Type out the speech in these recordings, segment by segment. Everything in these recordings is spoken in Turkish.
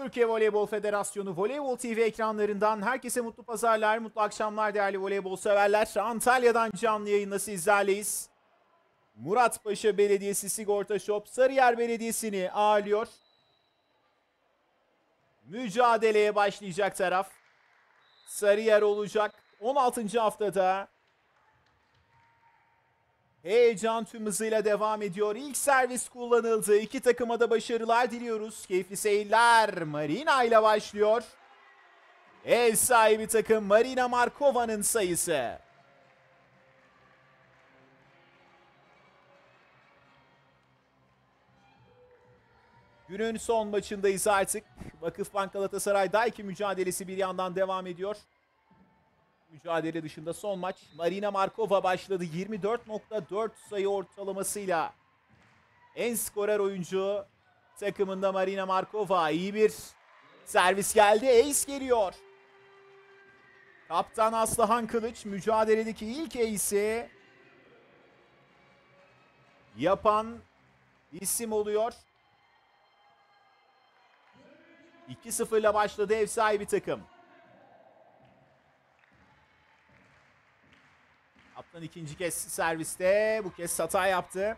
Türkiye Voleybol Federasyonu Voleybol TV ekranlarından herkese mutlu pazarlar, mutlu akşamlar değerli voleybol severler. Antalya'dan canlı yayında sizlerleyiz. Muratpaşa Belediyesi Sigorta Shop Sarıyer Belediyesi'ni ağırlıyor. Mücadeleye başlayacak taraf Sarıyer olacak. 16. haftada heyecan tüm hızıyla devam ediyor. İlk servis kullanıldı. İki takıma da başarılar diliyoruz. Keyifli seyirler. Marina ile başlıyor. Ev sahibi takım Marina Markova'nın sayısı. Günün son maçındayız artık. Vakıfbank Galatasaray Daikin mücadelesi bir yandan devam ediyor. Mücadele dışında son maç. Marina Markova başladı. 24.4 sayı ortalamasıyla. En skorer oyuncu takımında Marina Markova. İyi bir servis geldi. Ace geliyor. Kaptan Aslıhan Kılıç mücadeledeki ilk ace'i yapan isim oluyor. 2-0 ile başladı ev sahibi takım. Kaptan ikinci kez serviste. Bu kez hata yaptı.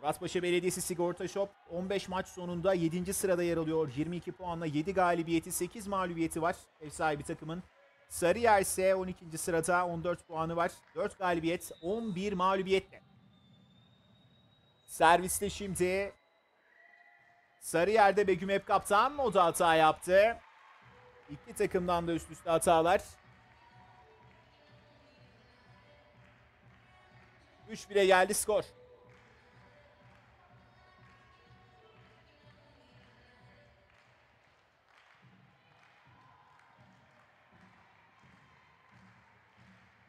Muratpaşa Belediyesi Sigorta Shop 15 maç sonunda 7. sırada yer alıyor. 22 puanla 7 galibiyeti, 8 mağlubiyeti var ev sahibi takımın. Sarıyer ise 12. sırada 14 puanı var. 4 galibiyet, 11 mağlubiyetle. Serviste şimdi Sarıyer'de Begüm Hep kaptan, o da hata yaptı. İki takımdan da üst üste hatalar. 3-1'e geldi skor.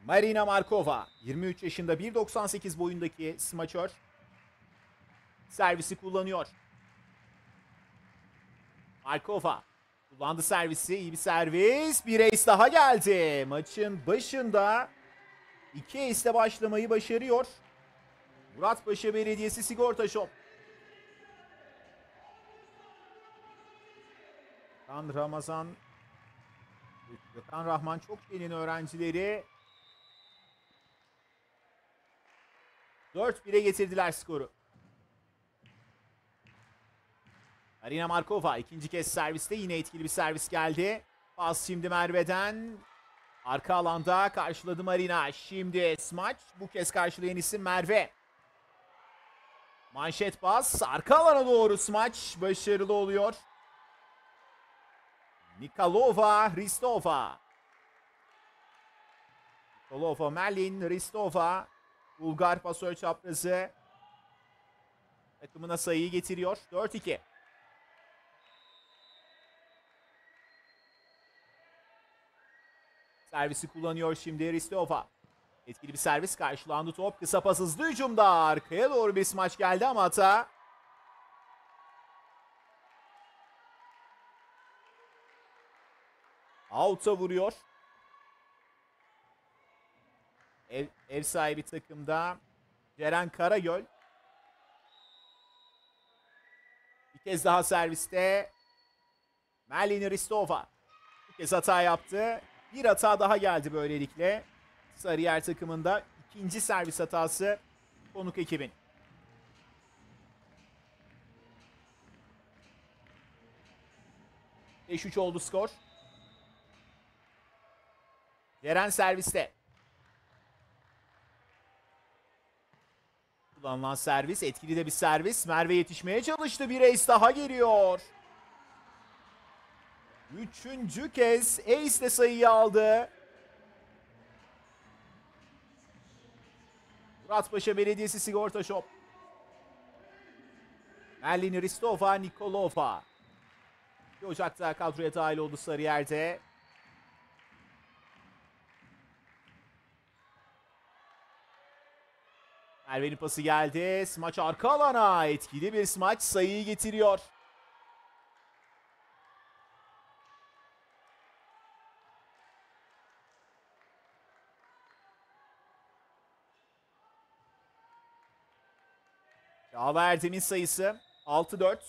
Marina Markova 23 yaşında 1.98 boyundaki smaçör servisi kullanıyor. Markova kullandı servisi. İyi bir servis. Bir ace daha geldi. Maçın başında iki ace'le başlamayı başarıyor Muratpaşa Belediyesi Sigorta Shop. Gökhan Rahman Çokçe'nin öğrencileri 4-1'e getirdiler skoru. Marina Markova ikinci kez serviste, yine etkili bir servis geldi. Pas şimdi Merve'den. Arka alanda karşıladı Marina. Şimdi smaç, bu kez karşılayan isim Merve. Manşet pas, arka alana doğru smaç başarılı oluyor. Nikolova, Merlin, Ristova. Bulgar pasör çaprazı takımına sayıyı getiriyor. 4-2. Servisi kullanıyor şimdi Ristova. Etkili bir servis, karşılandı top. Kısa pas, hızlı hücumda. Arkaya doğru bir smaç geldi ama hata. Out'a vuruyor. Ev sahibi takımda Ceren Karagöl. Bir kez daha serviste Merlin Ristova. Bir kez hata yaptı. Bir hata daha geldi böylelikle. Sarıyer takımında ikinci servis hatası konuk ekibin. Ve 3 oldu skor. Ceren serviste. Kullanılan servis, etkili de bir servis. Merve yetişmeye çalıştı. Bir ace daha geliyor. Üçüncü kez ace ile sayıyı aldı. Muratpaşa Belediyesi Sigorta Shop. Merlin Ristova, Nikolova. 2 Ocak'ta kadroya dahil oldu Sarıyer'de. Merve'nin pası geldi. Smaç arka alana. Etkili bir smaç sayıyı getiriyor. Çağlar Erdem'in sayısı. 6-4.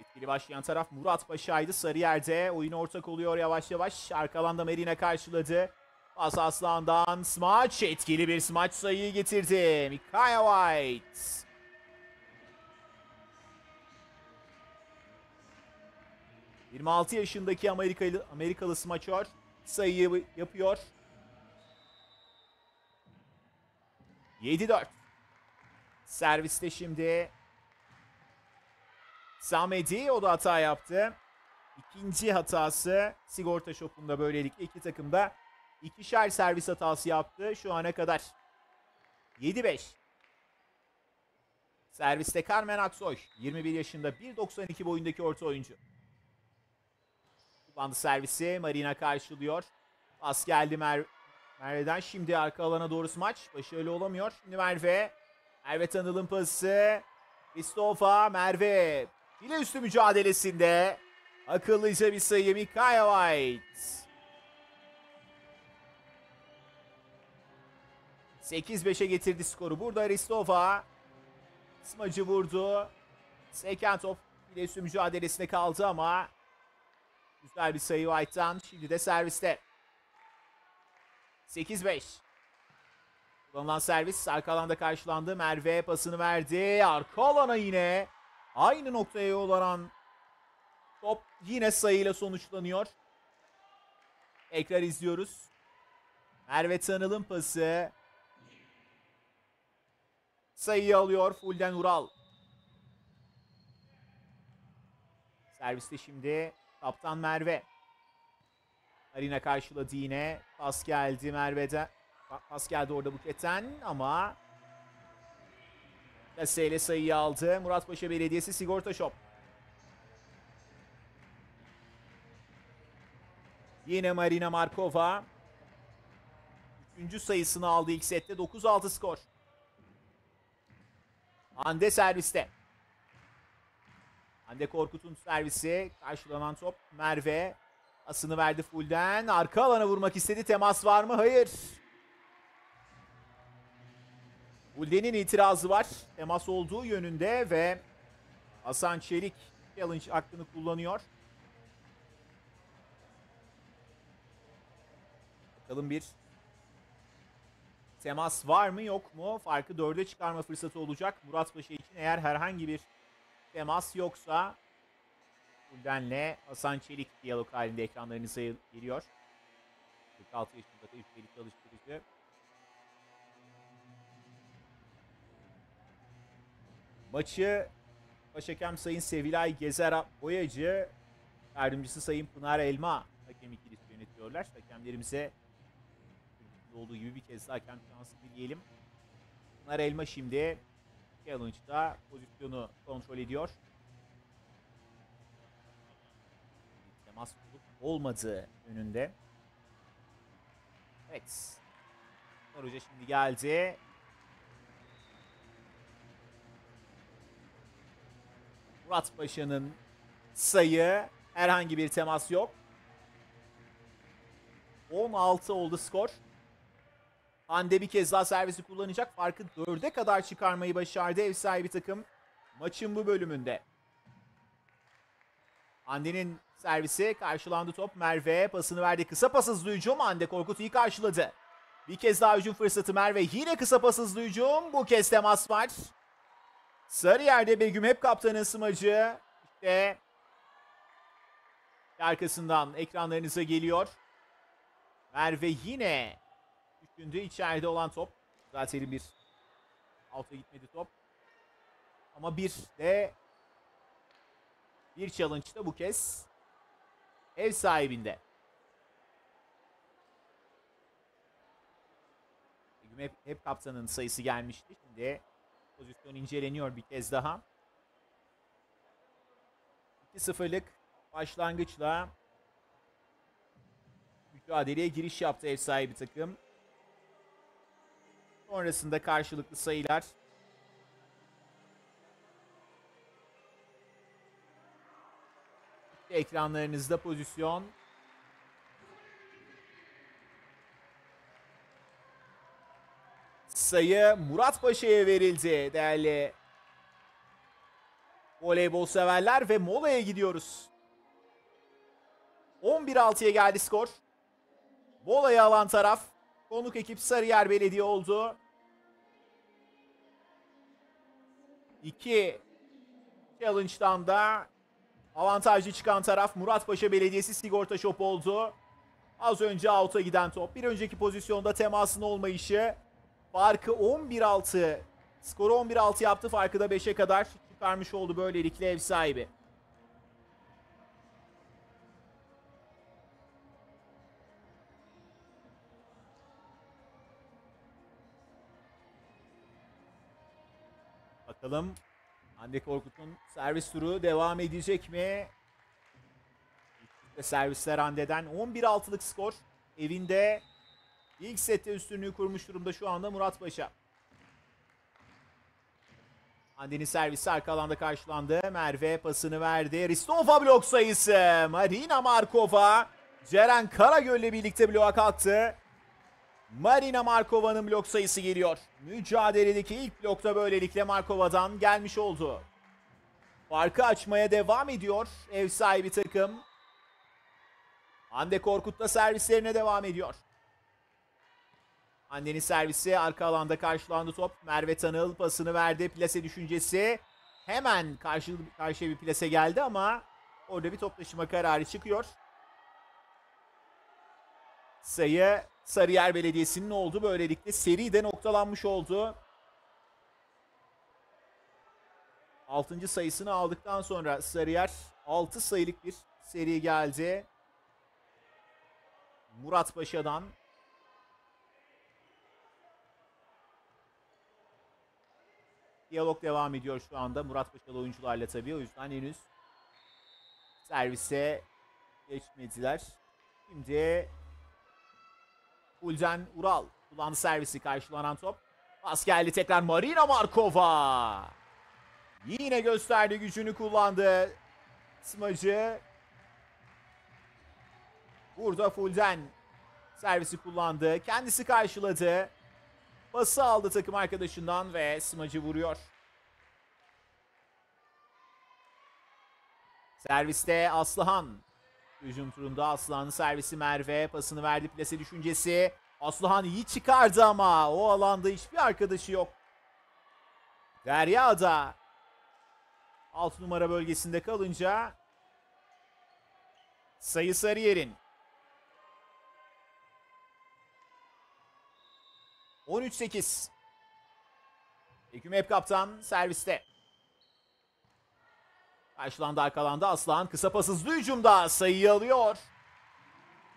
Etkili başlayan taraf Muratpaşa'ydı. Sarıyer'de oyuna ortak oluyor yavaş yavaş. Arka alanda Merine karşıladı. Pas Aslan'dan smaç. Etkili bir smaç sayıyı getirdi. Mikhail White. ...26 yaşındaki Amerikalı smaçör sayıyı yapıyor. 7-4. Serviste şimdi... Samedi, o da hata yaptı. İkinci hatası Sigorta Shop'unda böylelikle iki takım da ikişer servis hatası yaptı şu ana kadar. 7-5. Serviste Karmen Aksoy, 21 yaşında 1.92 boyundaki orta oyuncu. Bandı servisi Marina karşılıyor. Pas geldi Merve'den. Şimdi arka alana doğru maç. Başarılı olamıyor. Şimdi Merve. Merve Tanıl'ın pası. Ristova, Merve. Bile üstü mücadelesinde. Akıllıca bir sayı Mikhail White. 8-5'e getirdi skoru. Burada Ristova. Smacı vurdu. Seken top bile üstü mücadelesinde kaldı ama... Güzel bir sayı White'dan. Şimdi de serviste. 8-5. Kullanılan servis arka alanda karşılandı. Merve pasını verdi. Arka alana yine. Aynı noktaya yollanan top yine sayıyla sonuçlanıyor. Tekrar izliyoruz. Merve Tanıl'ın pası. Sayıyı alıyor Fulden Ural. Serviste şimdi... Kaptan Merve. Marina karşıladı yine. Pas geldi Merve'de. Pas geldi orada Buket'ten ama Lase'yle sayıyı aldı. Muratpaşa Belediyesi Sigorta Shop. Yine Marina Markova. Üçüncü sayısını aldı ilk sette. 9-6 skor. Hande serviste. Hande Korkut'un servisi, karşılanan top Merve, asını verdi Fulden, arka alana vurmak istedi, temas var mı? Hayır. Fulden'in itirazı var, temas olduğu yönünde ve Hasan Çelik challenge hakkını kullanıyor. Bakalım bir temas var mı yok mu? Farkı 4'e çıkarma fırsatı olacak Muratpaşa için eğer herhangi bir temas yoksa Fulden'le Hasan Çelik diyalog halinde ekranlarınıza geliyor. 46 yaşında da üstelik çalıştırıcı. Maçı başhakem Sayın Sevilay Gezer Boyacı, yardımcısı Sayın Pınar Elma hakem ikilisi yönetiyorlar. Hakemlerimize olduğu gibi bir kez daha hakem şansı dileyelim. Pınar Elma şimdi challenge'da pozisyonu kontrol ediyor. Temas olmadığı önünde. Evet. Pınar Hoca şimdi geldi. Muratpaşa'nın sayı, herhangi bir temas yok. 16 oldu skor. Hande bir kez daha servisi kullanacak. Farkı 4'e kadar çıkarmayı başardı ev sahibi takım maçın bu bölümünde. Hande'nin servisi, karşılandı top. Merve pasını verdi. Kısa pas hızlı hücum. Hande Korkut iyi karşıladı. Bir kez daha hücum fırsatı Merve. Yine kısa pas hızlı hücum. Bu kez temas var. Sarıyer'de Begüm hep kaptanın smacı. İşte arkasından ekranlarınıza geliyor. Merve yine düşündü. İçeride olan top. Zaten bir alta gitmedi top. Ama bir challenge da bu kez ev sahibinde. Hep kaptanın sayısı gelmişti. Şimdi pozisyon inceleniyor bir kez daha. 2-0'lık başlangıçla mücadeleye giriş yaptı ev sahibi takım. Sonrasında karşılıklı sayılar. İşte ekranlarınızda pozisyon. Sayı Muratpaşa'ya verildi değerli voleybol severler ve molaya gidiyoruz. 11-6'ya geldi skor. Molayı alan taraf konuk ekip Sarıyer Belediye oldu. 2 challenge'dan da avantajlı çıkan taraf Muratpaşa Belediyesi Sigorta Shop oldu. Az önce out'a giden top. Bir önceki pozisyonda temasın olmayışı. Farkı 11-6. Skoru 11-6 yaptı. Farkı da 5'e kadar çıkarmış oldu böylelikle ev sahibi. Bakalım Hande Korkut'un servis turu devam edecek mi? Ve servisler Hande'den. 11-6'lık skor. Evinde ilk sette üstünlüğü kurmuş durumda şu anda Muratpaşa. Hande'nin servisi arka alanda karşılandı. Merve pasını verdi. Ristova blok sayısı. Marina Markova, Ceren Karagöl ile birlikte bloğa kalktı. Marina Markova'nın blok sayısı geliyor. Mücadeledeki ilk blokta böylelikle Markova'dan gelmiş oldu. Farkı açmaya devam ediyor ev sahibi takım. Hande Korkut da servislerine devam ediyor. Hande'nin servisi arka alanda karşılandı top. Merve Tanıl pasını verdi. Plase düşüncesi. Hemen karşıya bir plase geldi ama orada bir top taşıma kararı çıkıyor. Sayı Sarıyer Belediyesi'nin oldu. Böylelikle seri de noktalanmış oldu. 6. sayısını aldıktan sonra Sarıyer 6 sayılık bir seri geldi. Muratpaşa'dan. Diyalog devam ediyor şu anda Muratpaşa'lı oyuncularla tabii. O yüzden henüz servise geçmediler. Şimdi Fulden Ural kullandı servisi, karşılanan top. Pas geldi tekrar Marina Markova. Yine gösterdi gücünü, kullandı smacı. Burada Fulden servisi kullandı. Kendisi karşıladı. Pası aldı takım arkadaşından ve smacı vuruyor. Serviste Aslıhan. Hücum turunda Aslıhan'ın servisi Merve. Pasını verdi, plase düşüncesi. Aslıhan iyi çıkardı ama o alanda hiçbir arkadaşı yok. Derya'da 6 numara bölgesinde kalınca sayı Sarıyer'in. 13-8. Eküm Hep Kaptan serviste. Karşılandı arkalanda Aslan. Kısa pas hızlı hücumda sayıyı alıyor.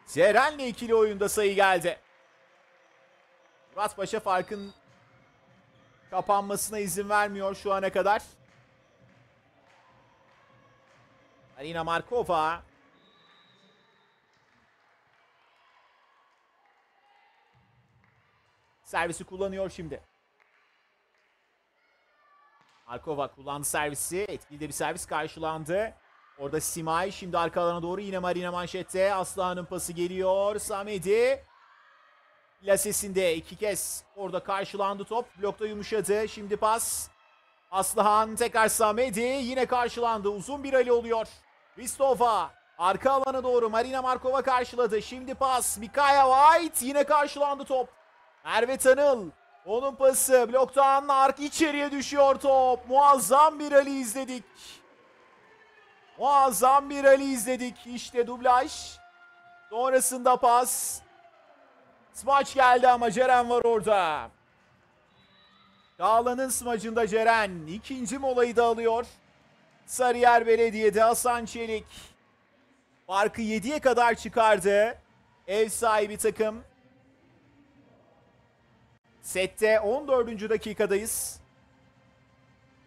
Ceren'le ikili oyunda sayı geldi. Muratpaşa farkın kapanmasına izin vermiyor şu ana kadar. Alina Markova. Servisi kullanıyor şimdi. Markova kullandı servisi. Etkili de bir servis, karşılandı. Orada Simay şimdi arka alana doğru, yine Marina manşette. Aslıhan'ın pası geliyor. Samedi. Plasesinde iki kez orada karşılandı top. Blokta yumuşadı. Şimdi pas. Aslıhan tekrar Samedi. Yine karşılandı. Uzun bir ali oluyor. Ristova arka alana doğru, Marina Markova karşıladı. Şimdi pas. Mikhail White, yine karşılandı top. Merve Tanıl, onun pası bloktan içeriye düşüyor top. Muazzam bir ali izledik. Muazzam bir ali izledik. İşte dublaj. Sonrasında pas. Smaç geldi ama Ceren var orada. Dağlan'ın smacında Ceren. İkinci molayı da alıyor. Sarıyer Belediye'de Hasan Çelik. Farkı 7'ye kadar çıkardı ev sahibi takım. Sette 14. dakikadayız.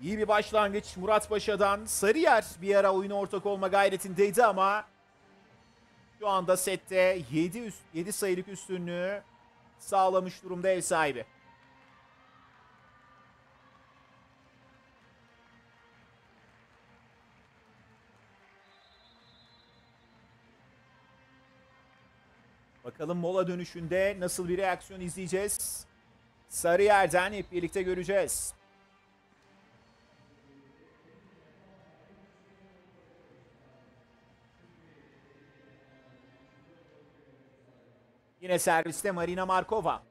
İyi bir başlangıç Muratpaşa'dan. Sarıyer bir ara oyuna ortak olma gayretindeydi ama şu anda sette 7 sayılık üstünlüğü sağlamış durumda ev sahibi. Bakalım mola dönüşünde nasıl bir reaksiyon izleyeceğiz? Sarıyer'den hep birlikte göreceğiz. Yine serviste Marina Markova.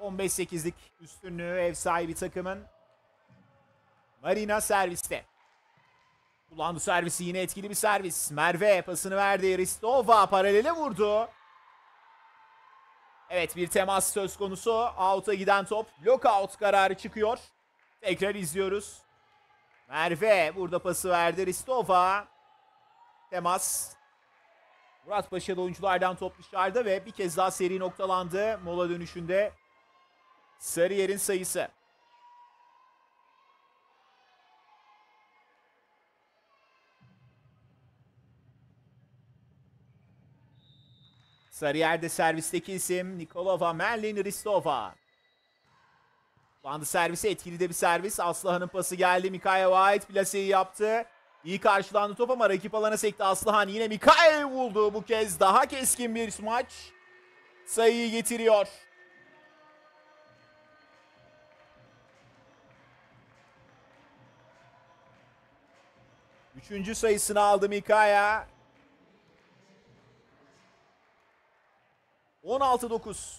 ...15-8'lik üstünlüğü ev sahibi takımın. Marina serviste. Kullandı servisi, yine etkili bir servis. Merve pasını verdi. Ristova paralele vurdu. Evet, bir temas söz konusu. Out'a giden top. Lockout kararı çıkıyor. Tekrar izliyoruz. Merve burada pası verdi. Ristova. Temas. Muratpaşa'da oyunculardan top dışarıda ve bir kez daha seri noktalandı. Mola dönüşünde Sarıyer'in sayısı. Sarıyer'de servisteki isim Nikolova, Merlin Ristova. Bandı servisi, etkili de bir servis. Aslıhan'ın pası geldi. Mikhail White plaseyi yaptı. İyi karşılandı top ama rakip alana sekti. Aslıhan yine Mikhail buldu. Bu kez daha keskin bir maç sayıyı getiriyor. Üçüncü sayısını aldı Mikaya. 16-9.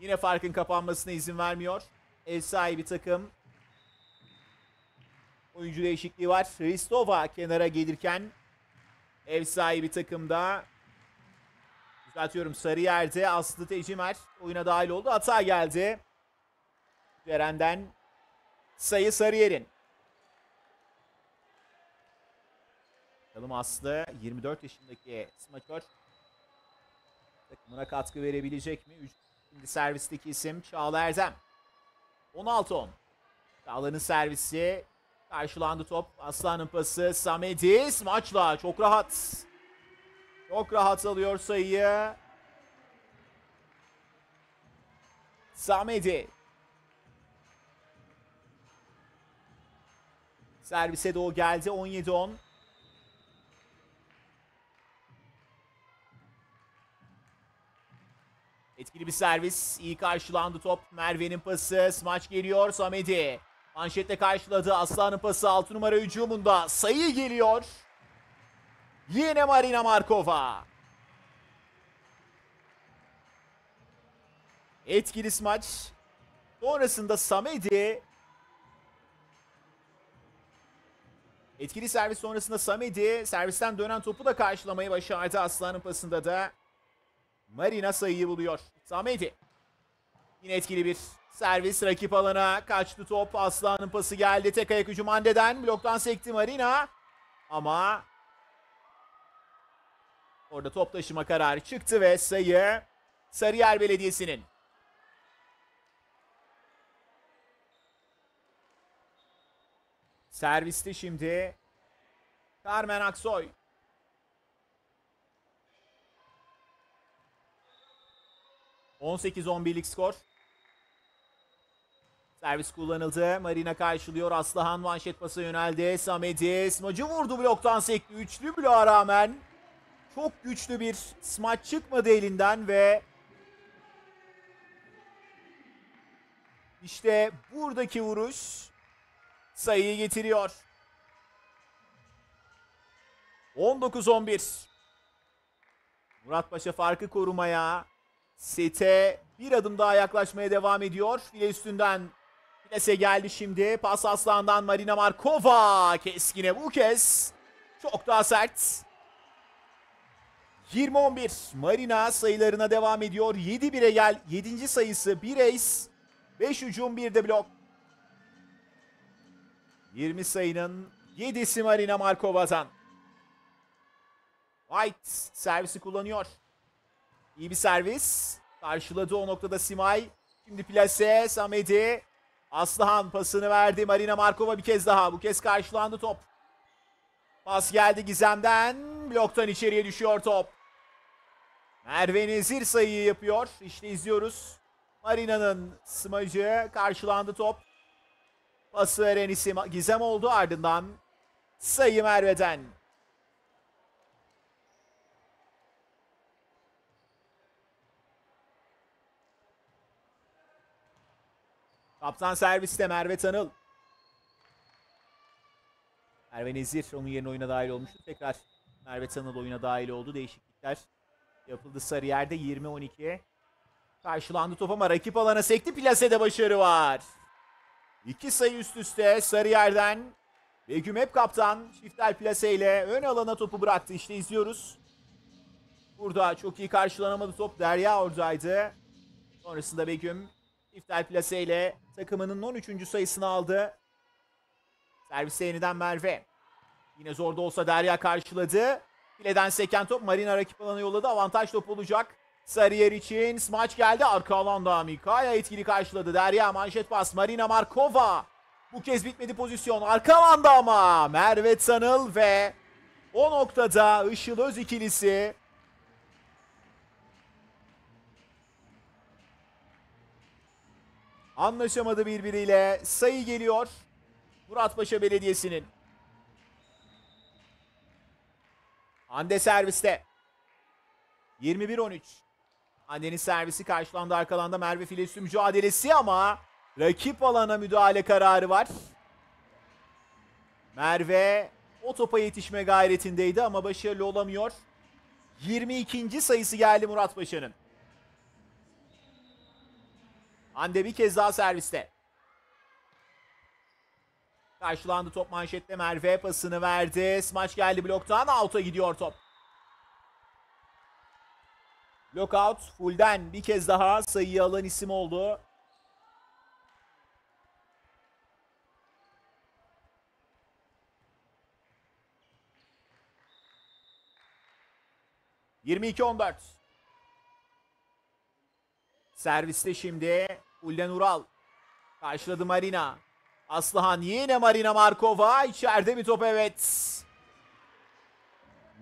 Yine farkın kapanmasına izin vermiyor ev sahibi takım. Oyuncu değişikliği var. Ristova kenara gelirken ev sahibi takımda, düzeltiyorum, Sarıyer'de Aslı Tecimer oyuna dahil oldu. Hata geldi. Ceren'den sayı Sarıyer'in. Bakalım Aslı 24 yaşındaki smaçör takımına katkı verebilecek mi? Şimdi servisteki isim Çağlar Erdem. 16-10. Çağlar'ın servisi, karşılandı top. Aslan'ın pası Samedi. Smaçla çok rahat. Çok rahat alıyor sayıyı. Samedi. Servise de o geldi. 17-10. Etkili bir servis. İyi karşılandı top. Merve'nin pası. Smaç geliyor. Samedi. Manşette karşıladı. Aslan'ın pası 6 numara hücumunda. Sayı geliyor. Yine Marina Markova. Etkili smaç. Sonrasında Samedi. Etkili servis sonrasında Samedi. Servisten dönen topu da karşılamayı başardı. Aslan'ın pasında da Marina sayıyı buluyor. Samedi. Yine etkili bir servis. Rakip alana kaçtı top. Aslan'ın pası geldi. Tek ayak hücum Hande'den. Bloktan sekti Marina. Ama orada top taşıma kararı çıktı ve sayı Sarıyer Belediyesi'nin. Serviste şimdi Karmen Aksoy. ...18-11'lik skor. Servis kullanıldı. Marina karşılıyor. Aslıhan manşet pası yöneldi. Samedi smacı vurdu, bloktan sekti. Üçlü bloğa rağmen çok güçlü bir smaç çıkmadı elinden ve işte buradaki vuruş sayıyı getiriyor. 19-11. Muratpaşa farkı korumaya, sete bir adım daha yaklaşmaya devam ediyor. File üstünden plase geldi şimdi. Pas Aslan'dan Marina Markova. Keskine bu kez. Çok daha sert. 20-11. Marina sayılarına devam ediyor. 7-1'e gel. 7. sayısı. 1 ace. 5 hücum, 1 de blok. 20 sayının 7'si Marina Markova'dan. White servisi kullanıyor. İyi bir servis. Karşıladı o noktada Simay. Şimdi plase Samedi. Aslıhan pasını verdi. Marina Markova bir kez daha. Bu kez karşılandı top. Pas geldi Gizem'den. Bloktan içeriye düşüyor top. Merve Nezir sayıyı yapıyor. İşte izliyoruz. Marina'nın smacı, karşılandı top. Pası veren isim Gizem oldu. Ardından sayı Merve'den. Kaptan serviste Merve Tanıl. Merve Nezir onun yerine oyuna dahil olmuştu. Tekrar Merve Tanıl oyuna dahil oldu. Değişiklikler yapıldı Sarıyer'de. 20-12. Karşılandı top ama rakip alana sekti. Plase'de başarı var. İki sayı üst üste Sarıyer'den. Begüm hep kaptan. Çiftel plase ile ön alana topu bıraktı. İşte izliyoruz. Burada çok iyi karşılanamadı top. Derya oradaydı. Sonrasında Begüm çiftel plase ile takımının 13. sayısını aldı. Servise yeniden Merve. Yine zor da olsa Derya karşıladı. Fileden seken top Marina rakip alana yolladı. Avantaj top olacak Sarıyer için. Smaç geldi. Arka alanda Mika'ya etkili karşıladı. Derya manşet pas. Marina Markova. Bu kez bitmedi pozisyon. Arka alanda ama Merve Tanıl ve o noktada Işıl Öz ikilisi. Anlaşamadı birbiriyle. Sayı geliyor Muratpaşa Belediyesi'nin. Hande serviste. 21-13. Hande'nin servisi karşılandı. Arkalanda Merve Filesü mücadelesi ama rakip alana müdahale kararı var. Merve o topa yetişme gayretindeydi ama başarılı olamıyor. 22. sayısı geldi Muratpaşa'nın. Hande bir kez daha serviste. Karşılandı top manşette. Merve pasını verdi. Smaç geldi bloktan. Out'a gidiyor top. Blockout Fulden bir kez daha sayıyı alan isim oldu. ...22-14. Serviste şimdi Fulden Ural. Karşıladı Marina. Aslıhan yine Marina Markova. İçeride bir top, evet.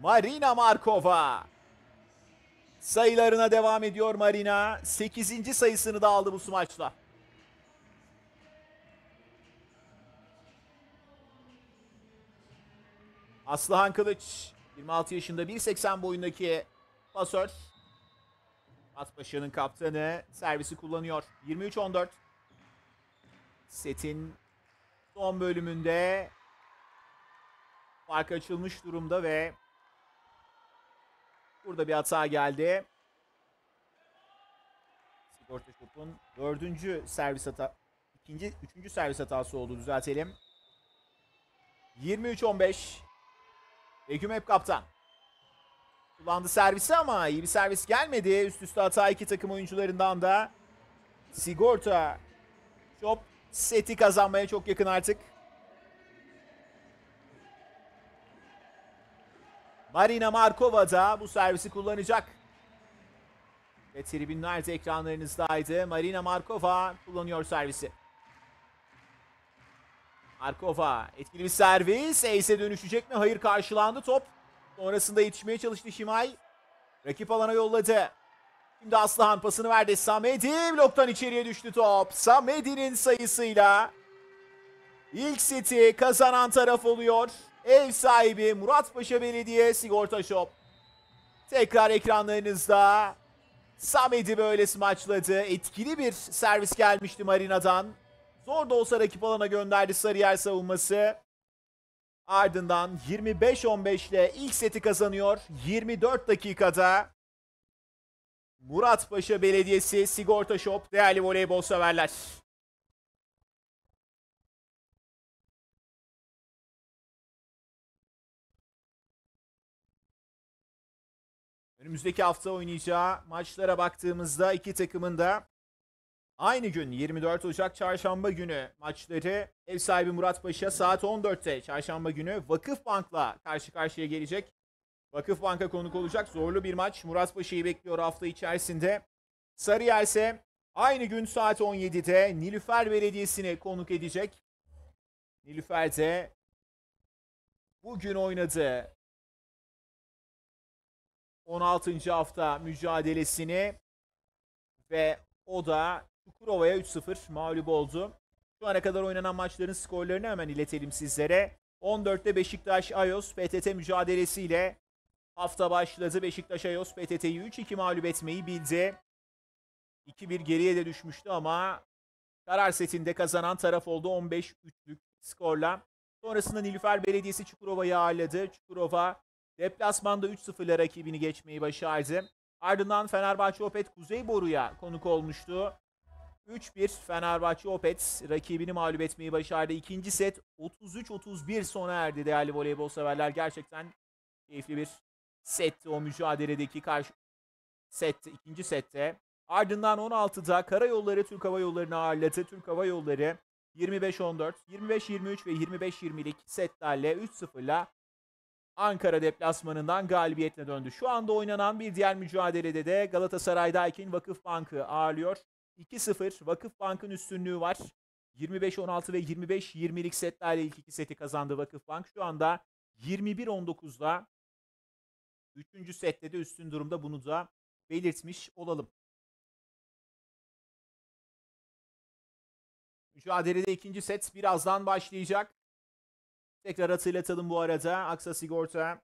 Marina Markova. Sayılarına devam ediyor Marina. 8. sayısını da aldı bu smaçla. Aslıhan Kılıç. 26 yaşında 1.80 boyundaki pasör. Atpaşa'nın kaptanı servisi kullanıyor. 23-14. Setin son bölümünde fark açılmış durumda ve burada bir hata geldi. Sigorta Shop'un 4. servis hata, 3. servis hatası oldu, düzeltelim. 23-15. Begüm hep kaptan. Kullandı servisi ama iyi bir servis gelmedi. Üst üste hata iki takım oyuncularından da. Sigorta Shop seti kazanmaya çok yakın artık. Marina Markova da bu servisi kullanacak. Ve tribünler de ekranlarınızdaydı. Marina Markova kullanıyor servisi. Markova etkili bir servis. Ace'e dönüşecek mi? Hayır, karşılandı top. Sonrasında yetişmeye çalıştı Şimay. Rakip alana yolladı. Şimdi Aslıhan pasını verdi. Samedi bloktan içeriye düştü top. Samedi'nin sayısıyla ilk seti kazanan taraf oluyor. Ev sahibi Muratpaşa Belediye Sigorta Shop. Tekrar ekranlarınızda. Samedi böyle smaçladı. Etkili bir servis gelmişti Marina'dan. Zor da olsa rakip alana gönderdi Sarıyer savunması. Ardından 25-15 ile ilk seti kazanıyor. 24 dakikada Muratpaşa Belediyesi Sigorta Shop, değerli voleybol severler. Önümüzdeki hafta oynayacağı maçlara baktığımızda iki takımın da aynı gün 24 Ocak Çarşamba günü maçları, ev sahibi Muratpaşa saat 14'te Çarşamba günü Vakıfbank'la karşı karşıya gelecek. Vakıfbank'a konuk olacak. Zorlu bir maç Muratpaşa'yı bekliyor hafta içerisinde. Sarıyer ise aynı gün saat 17'de Nilüfer Belediyesi'ne konuk edecek. Nilüfer'de bugün oynadığı 16. hafta mücadelesini ve o da Çukurova'ya 3-0 mağlup oldu. Şu ana kadar oynanan maçların skorlarını hemen iletelim sizlere. 14'te Beşiktaş-Ayos PTT mücadelesiyle hafta başladı. Beşiktaş-Ayos PTT'yi 3-2 mağlup etmeyi bildi. 2-1 geriye de düşmüştü ama karar setinde kazanan taraf oldu 15-3'lük skorla. Sonrasında Nilüfer Belediyesi Çukurova'yı ağırladı. Çukurova deplasmanda 3-0'la rakibini geçmeyi başardı. Ardından Fenerbahçe Opet Kuzey Boru'ya konuk olmuştu. 3-1 Fenerbahçe Opet rakibini mağlup etmeyi başardı. İkinci set 33-31 sona erdi değerli voleybol severler. Gerçekten keyifli bir setti o mücadeledeki karşı set, ikinci sette. Ardından 16'da Karayolları Türk Hava Yolları'nı ağırladı. Türk Hava Yolları 25-14, 25-23 ve 25-20'lik setlerle 3-0'la Ankara deplasmanından galibiyetle döndü. Şu anda oynanan bir diğer mücadelede de Galatasaray Daikin Vakıfbank'ı ağırlıyor. 2-0 Vakıfbank'ın üstünlüğü var. 25-16 ve 25-20'lik setlerle ilk iki seti kazandı Vakıfbank. Şu anda 21-19'da 3. sette de üstün durumda, bunu da belirtmiş olalım. Mücadelede ikinci set birazdan başlayacak. Tekrar hatırlatalım bu arada. Aksa Sigorta,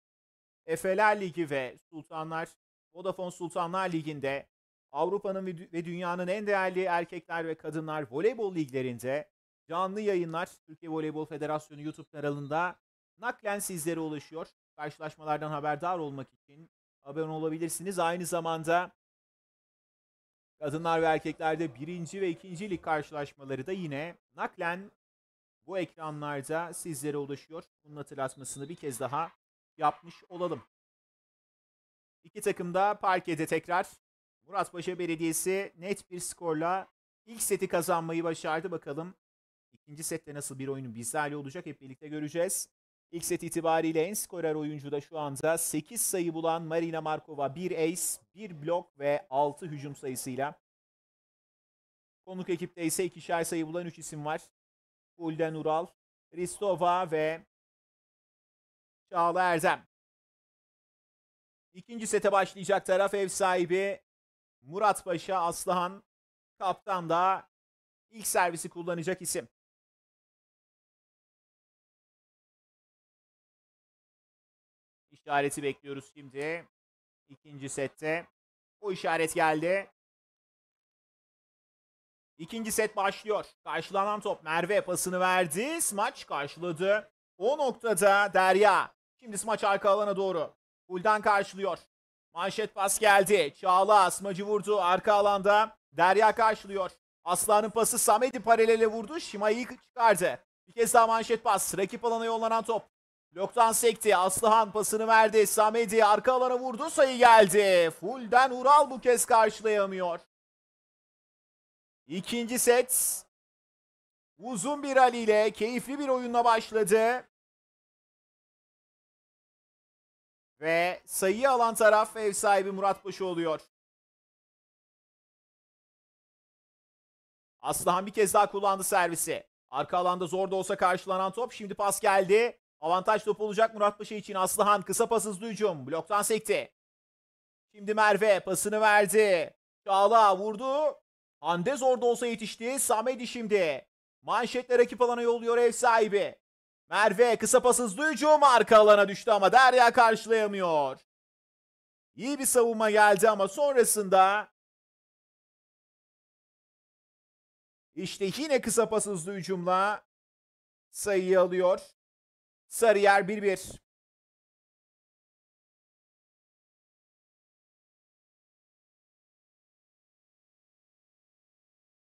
Efeler Ligi ve Sultanlar, Vodafone Sultanlar Ligi'nde Avrupa'nın ve dünyanın en değerli erkekler ve kadınlar voleybol liglerinde canlı yayınlar Türkiye Voleybol Federasyonu YouTube kanalında naklen sizlere ulaşıyor. Karşılaşmalardan haberdar olmak için abone olabilirsiniz. Aynı zamanda kadınlar ve erkeklerde 1. ve 2. lig karşılaşmaları da yine naklen bu ekranlarda sizlere ulaşıyor. Bunun hatırlatmasını bir kez daha yapmış olalım. İki takım da parkede tekrar. Muratpaşa Belediyesi net bir skorla ilk seti kazanmayı başardı. Bakalım ikinci sette nasıl bir oyunun bizlerle olacak, hep birlikte göreceğiz. İlk set itibariyle en skorer oyuncu da şu anda 8 sayı bulan Marina Markova, 1 ace, 1 blok ve 6 hücum sayısıyla. Konuk ekipte ise 2'şer sayı bulan 3 isim var. Fulden Ural, Ristova ve Çağlar Erdem. İkinci sete başlayacak taraf ev sahibi Muratpaşa. Aslıhan Kaptan da ilk servisi kullanacak isim. İşareti bekliyoruz şimdi. İkinci sette o işaret geldi. İkinci set başlıyor. Karşılanan top, Merve pasını verdi. Smaç karşıladı. O noktada Derya. Şimdi smaç arka alana doğru. Fulden karşılıyor. Manşet pas geldi. Çağla smacı vurdu. Arka alanda Derya karşılıyor. Aslan'ın pası Samedi paralele vurdu. Şimayı çıkardı. Bir kez daha manşet pas. Rakip alana yollanan top. Bloktan sekti. Aslıhan pasını verdi. Samedi arka alana vurdu. Sayı geldi. Fulden Ural bu kez karşılayamıyor. İkinci set uzun bir rally'yle, keyifli bir oyunla başladı. Ve sayıyı alan taraf ev sahibi Muratpaşa oluyor. Aslıhan bir kez daha kullandı servisi. Arka alanda zor da olsa karşılanan top. Şimdi pas geldi. Avantaj topu olacak Muratpaşa için. Aslıhan kısa pas, hızlı hücum. Bloktan sekti. Şimdi Merve pasını verdi. Çağla vurdu. Hande zor da olsa yetişti. Samedi şimdi. Manşetle rakip alana yolluyor ev sahibi. Merve kısa pas, hızlı hücum. Arka alana düştü ama Derya karşılayamıyor. İyi bir savunma geldi ama sonrasında işte yine kısa pas, hızlı hücumla sayıyı alıyor. Sarıyer 1-1.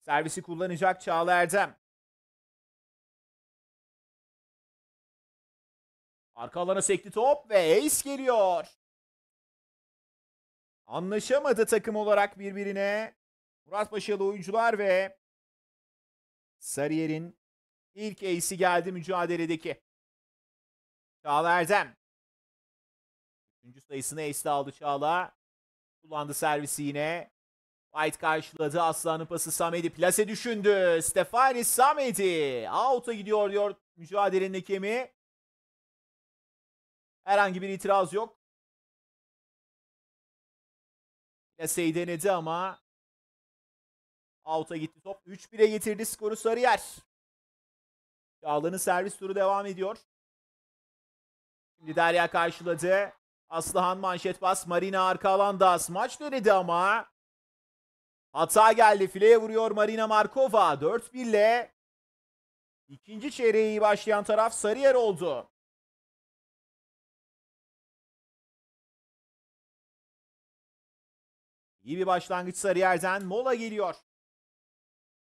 Servisi kullanacak Çağla Erdem. Arka alana sekti top ve ace geliyor. Anlaşamadı takım olarak birbirine Muratpaşalı oyuncular ve Sarıyer'in ilk ace'i geldi mücadeledeki. Çağla Erdem. 3. sayısını ace'de aldı Çağla. Kullandı servisi yine. White karşıladı. Aslan'ın pası Samedi. Plase düşündü. Stefani Samedi. Out'a gidiyor diyor mücadelenin hakemi. Herhangi bir itiraz yok. Plase'yi denedi ama out'a gitti top. 3-1'e getirdi skoru Sarıyer. Çağla'nın servis turu devam ediyor. Şimdi Derya karşıladı. Aslıhan manşet pas. Marina arka alanda smaç denedi ama hata geldi. Fileye vuruyor Marina Markova. 4-1'le İkinci çeyreği iyi başlayan taraf Sarıyer oldu. İyi bir başlangıç Sarıyer'den. Mola geliyor.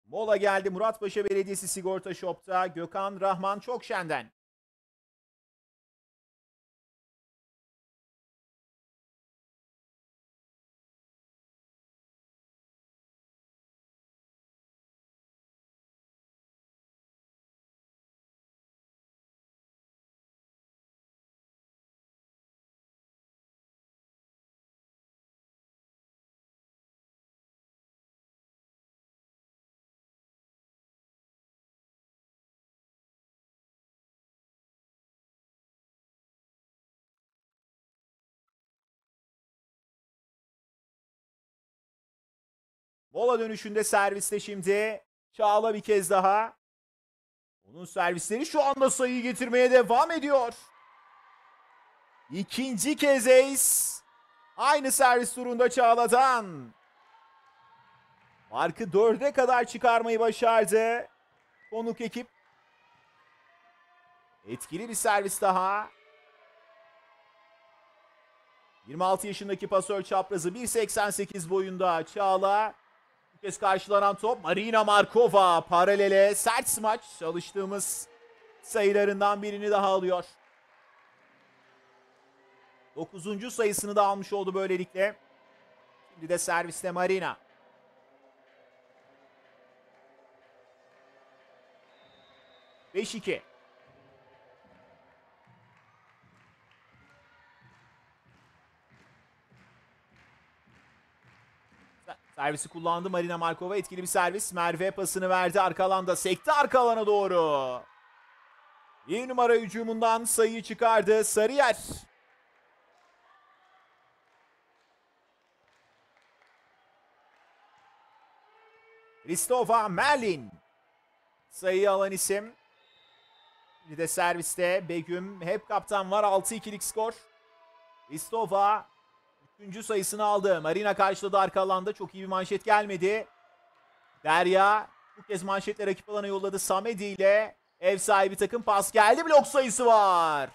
Mola geldi Muratpaşa Belediyesi Sigorta Shop'ta Gökhan Rahman Çokşen'den. Mola dönüşünde serviste şimdi Çağla bir kez daha. Onun servisleri şu anda sayıyı getirmeye devam ediyor. İkinci kez ace. Aynı servis turunda Çağla'dan. Markı 4'e kadar çıkarmayı başardı konuk ekip. Etkili bir servis daha. 26 yaşındaki pasör çaprazı 1.88 boyunda Çağla. Kez karşılanan top Marina Markova paralele sert smaç, çalıştığımız sayılarından birini daha alıyor. 9. sayısını da almış oldu böylelikle. Şimdi de serviste Marina. Beş iki. Servisi kullandı Marina Markova. Etkili bir servis. Merve pasını verdi. Arka alanda sekti, arka alana doğru. Bir numara hücumundan sayıyı çıkardı Sarıyer. Ristova Merlin. Sayıyı alan isim. Bir de serviste Begüm. Hep kaptan var. 6-2'lik skor. Ristova 3. sayısını aldı. Marina karşıladı arka alanda. Çok iyi bir manşet gelmedi. Derya bu kez manşetle rakip alana yolladı. Samedi ile ev sahibi takım pas geldi. Blok sayısı var.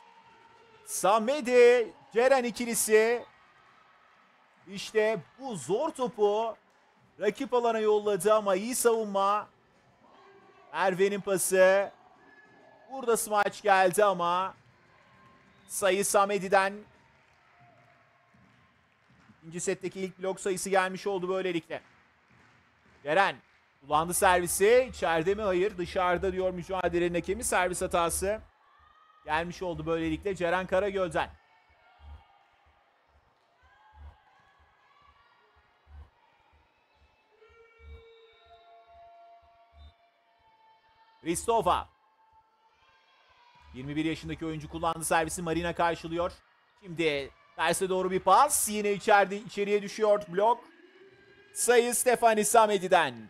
Samedi, Ceren ikilisi. İşte bu zor topu rakip alana yolladı ama iyi savunma. Merve'nin pası. Burada smaç geldi ama sayı Samedi'den. İkinci setteki ilk blok sayısı gelmiş oldu böylelikle. Ceren kullandı servisi. İçeride mi? Hayır. Dışarıda diyor mücadelenin hakemi. Servis hatası gelmiş oldu böylelikle Ceren Karagöl'den. Ristova. 21 yaşındaki oyuncu kullandı servisi. Marina karşılıyor. Şimdi... Terse doğru bir pas. Yine içeriye düşüyor blok. Sayı Stefani Samedi'den.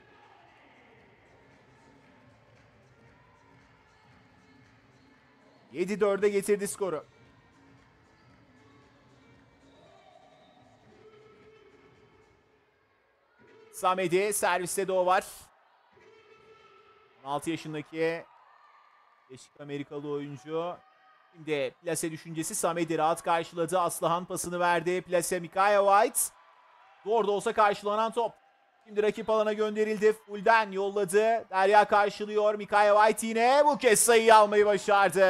Yedi dörde getirdi skoru. Samedi serviste de o var. 16 yaşındaki Beşik Amerikalı oyuncu. Şimdi plase düşüncesi Samedi rahat karşıladı. Aslıhan pasını verdi. Plase Mikhail White. Doğru da olsa karşılanan top. Şimdi rakip alana gönderildi. Fulden yolladı. Derya karşılıyor. Mikhail White yine bu kez sayıyı almayı başardı.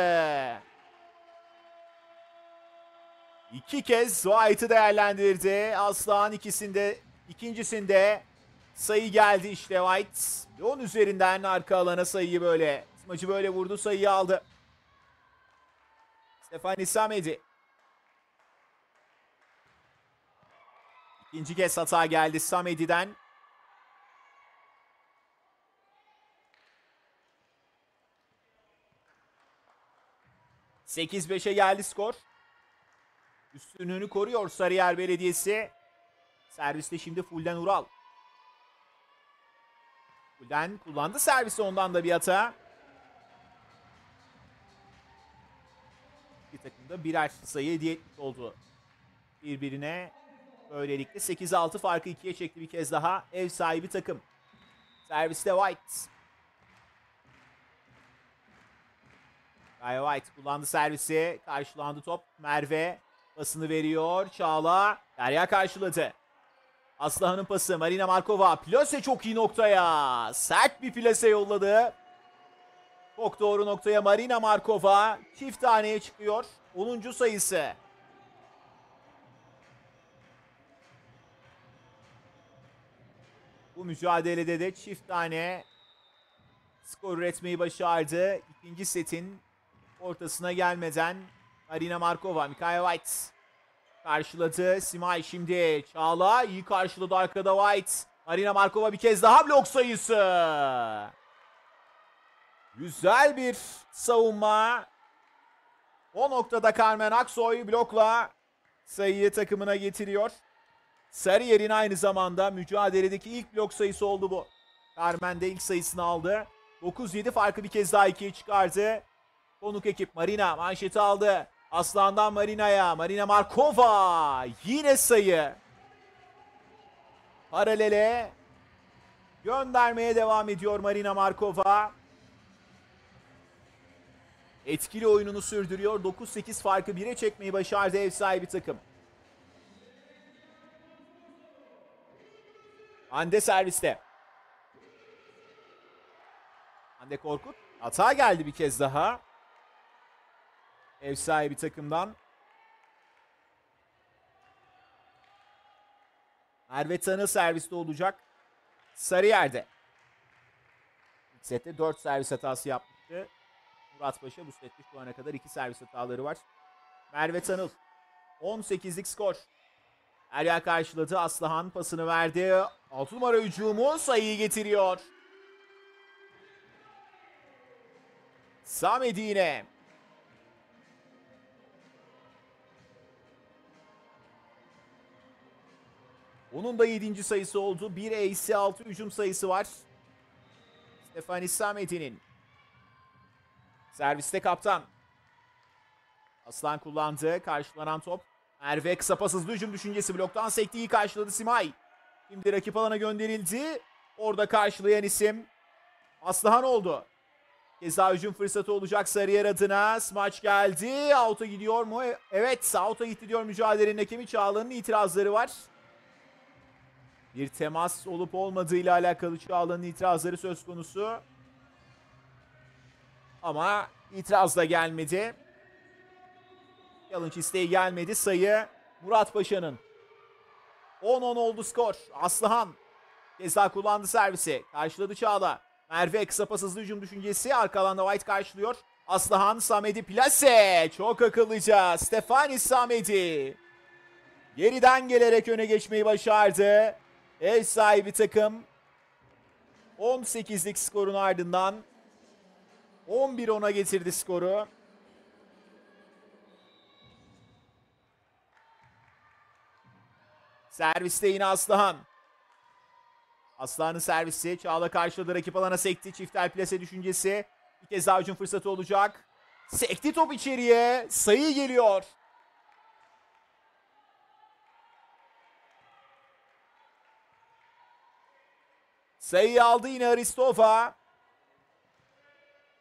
İki kez White'ı değerlendirdi. Aslıhan ikincisinde sayı geldi işte White. 10 üzerinden arka alana sayıyı böyle. Maçı böyle vurdu, sayıyı aldı. Stefani Samedi. İkinci kez hata geldi Samedi'den. Sekiz beşe geldi skor. Üstünlüğünü koruyor Sarıyer Belediyesi. Serviste şimdi Fulden Ural. Fulden kullandı servisi, ondan da bir hata. Takımda birer sayı hediye etmiş oldu birbirine. Böylelikle 8-6 farkı 2'ye çekti bir kez daha ev sahibi takım. Serviste White. White kullandı servisi. Karşılandı top. Merve pasını veriyor. Çağla. Derya karşıladı. Aslıhan'ın pası. Marina Markova. Plase çok iyi noktaya. Sert bir plase yolladı. Çok doğru noktaya Marina Markova. Çift taneye çıkıyor. 10. sayısı. Bu mücadelede de çift tane skor üretmeyi başardı. İkinci setin ortasına gelmeden Marina Markova, Mikhail White karşıladı. Simay şimdi Çağla iyi karşıladı arkada White. Marina Markova bir kez daha blok sayısı. Güzel bir savunma. O noktada Karmen Aksoy blokla sayıyı takımına getiriyor. Sarıyer'in aynı zamanda mücadeledeki ilk blok sayısı oldu bu. Carmen de ilk sayısını aldı. 9-7 farkı bir kez daha 2'ye çıkardı. Konuk ekip Marina manşeti aldı. Aslan'dan Marina'ya. Marina Markova yine sayı. Paralele göndermeye devam ediyor Marina Markova. Etkili oyununu sürdürüyor. 9-8 farkı 1'e çekmeyi başardı ev sahibi takım. Hande serviste. Hande Korkut. Hata geldi bir kez daha. Ev sahibi takımdan. Merve Tanıl serviste olacak. Sarıyer'de. İlk sette 4 servis hatası yapmıştı. Muratpaşa bu sette şu ana kadar 2 servis hataları var. Merve Tanıl. 18'lik skor. Erya karşıladı. Aslıhan pasını verdi. 6 numara hücumu sayıyı getiriyor. Samedi yine. Onun da 7. sayısı oldu. 1 AC 6 hücum sayısı var. Stefani Samedi'nin. Serviste kaptan. Aslan kullandı. Karşılanan top. Merve kısa pas hızlı hücum düşüncesi bloktan sekti. İyi karşıladı Simay. Şimdi rakip alana gönderildi. Orada karşılayan isim Aslıhan oldu. Keza hücum fırsatı olacak Sarıyer adına. Smaç geldi. Out'a gidiyor mu? Evet, out'a gitti diyor mücadelenin hakemi. Çağla'nın itirazları var. Bir temas olup olmadığıyla alakalı Çağla'nın itirazları söz konusu. Ama itiraz da gelmedi. Challenge isteği gelmedi. Sayı Muratpaşa'nın. 10-10 oldu skor. Aslıhan keza kullandı servisi. Karşıladı Çağla. Merve kısa pas hızlı hücum düşüncesi. Arka alanda White karşılıyor. Aslıhan Samedi plase. Çok akıllıca. Stefani Samedi. Geriden gelerek öne geçmeyi başardı. Ev sahibi takım 18'lik skorun ardından 11-10'a getirdi skoru. Serviste yine Aslıhan. Aslan'ın servisi. Çağla karşıladı. Rakip alana sekti. Çiftel plase düşüncesi. Bir kez daha hücum fırsatı olacak. Sekti top içeriye. Sayı geliyor. Sayıyı aldı yine Ristova.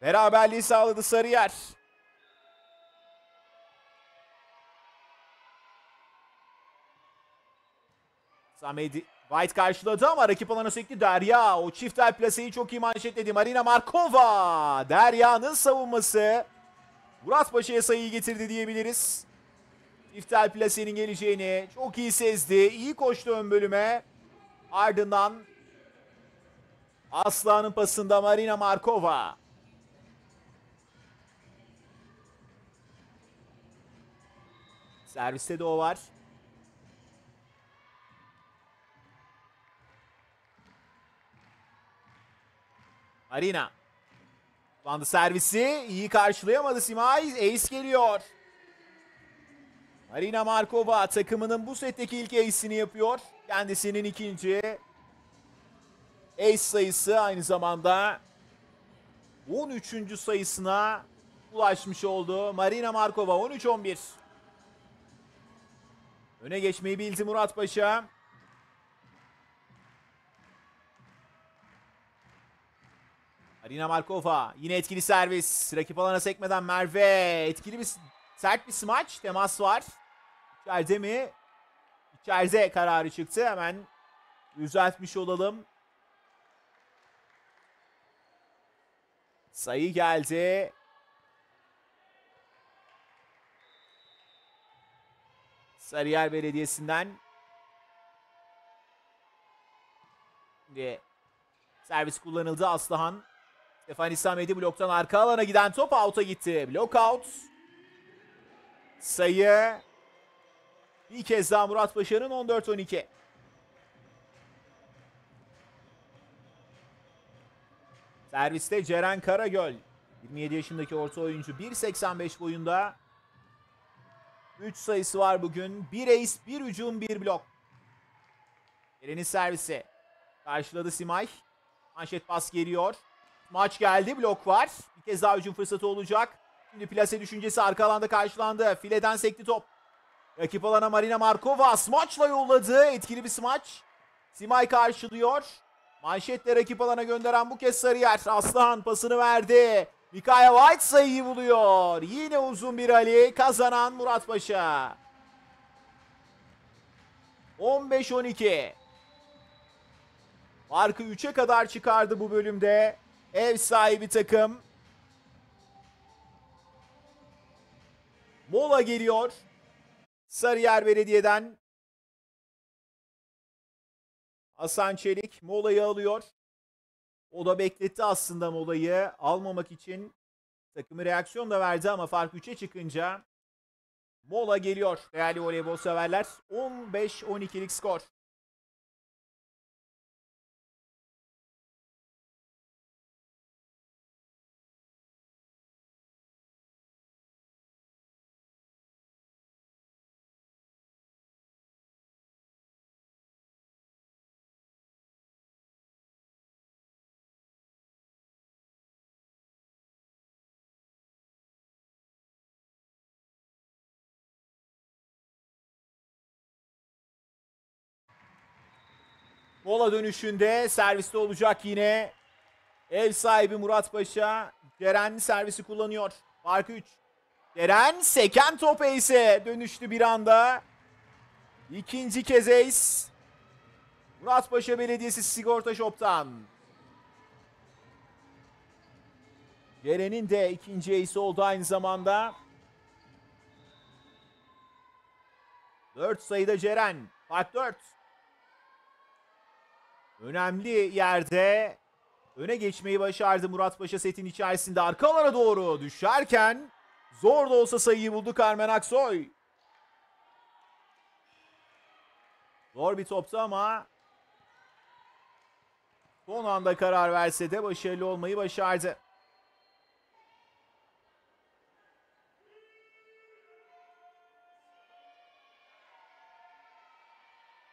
Beraberliği sağladı Sarıyer. Samedi White karşıladı ama rakip alana sekti Derya. O çiftel plaseyi çok iyi manşetledi. Marina Markova. Derya'nın savunması Muratpaşa'ya sayıyı getirdi diyebiliriz. Çiftel plasenin geleceğini çok iyi sezdi. İyi koştu ön bölüme. Ardından Aslan'ın pasında Marina Markova. Serviste de o var. Marina. Kullandı servisi. İyi karşılayamadı Simay. Ace geliyor. Marina Markova takımının bu setteki ilk ace'ini yapıyor. Kendisinin ikinci ace sayısı aynı zamanda 13. sayısına ulaşmış oldu. Marina Markova 13-11. Öne geçmeyi bildi Muratpaşa. Marina Markova yine etkili servis. Rakip alana sekmeden Merve. Etkili bir sert bir smaç. Temas var. İçeride mi? İçeride kararı çıktı. Hemen düzeltmiş olalım. Sayı geldi. Sarıyer Belediyesi'nden. Ve servis kullanıldı. Aslıhan. Stefani Samedi bloktan arka alana giden top out'a gitti. Block out. Sayı bir kez daha Muratpaşa'nın 14-12. Serviste Ceren Karagöl. 27 yaşındaki orta oyuncu. 1.85 boyunda. 3 sayısı var bugün. 1 ace, 1 hücum, 1 blok. Ceren'in servisi. Karşıladı Simay. Manşet pas geliyor. Maç geldi. Blok var. Bir kez daha hücum fırsatı olacak. Şimdi plase düşüncesi arka alanda karşılandı. Fileden sekti top. Rakip alana Marina Markova. Smaçla yolladı. Etkili bir smaç. Simay karşılıyor. Manşetle rakip alana gönderen bu kez Sarıyer. Aslıhan pasını verdi. Mikhail White sayıyı buluyor. Yine uzun bir Ali. Kazanan Muratpaşa. 15-12. Farkı 3'e kadar çıkardı bu bölümde. Ev sahibi takım. Mola geliyor. Sarıyer Belediye'den. Hasan Çelik molayı alıyor. O da bekletti aslında molayı. Almamak için takımı reaksiyon da verdi ama fark 3'e çıkınca mola geliyor. Değerli voleybol severler, 15-12'lik skor. Mola dönüşünde serviste olacak yine. Ev sahibi Muratpaşa. Ceren servisi kullanıyor. Farkı 3. Ceren seken top ace'e dönüştü bir anda. İkinci kez ace. Muratpaşa Belediyesi Sigorta Shop'tan. Ceren'in de ikinci ace'i oldu aynı zamanda. 4 sayıda Ceren. Fark 4. Önemli yerde öne geçmeyi başardı Muratpaşa setin içerisinde. Arkalara doğru düşerken zor da olsa sayıyı buldu Karmen Aksoy. Zor bir toptu ama son anda karar verse de başarılı olmayı başardı.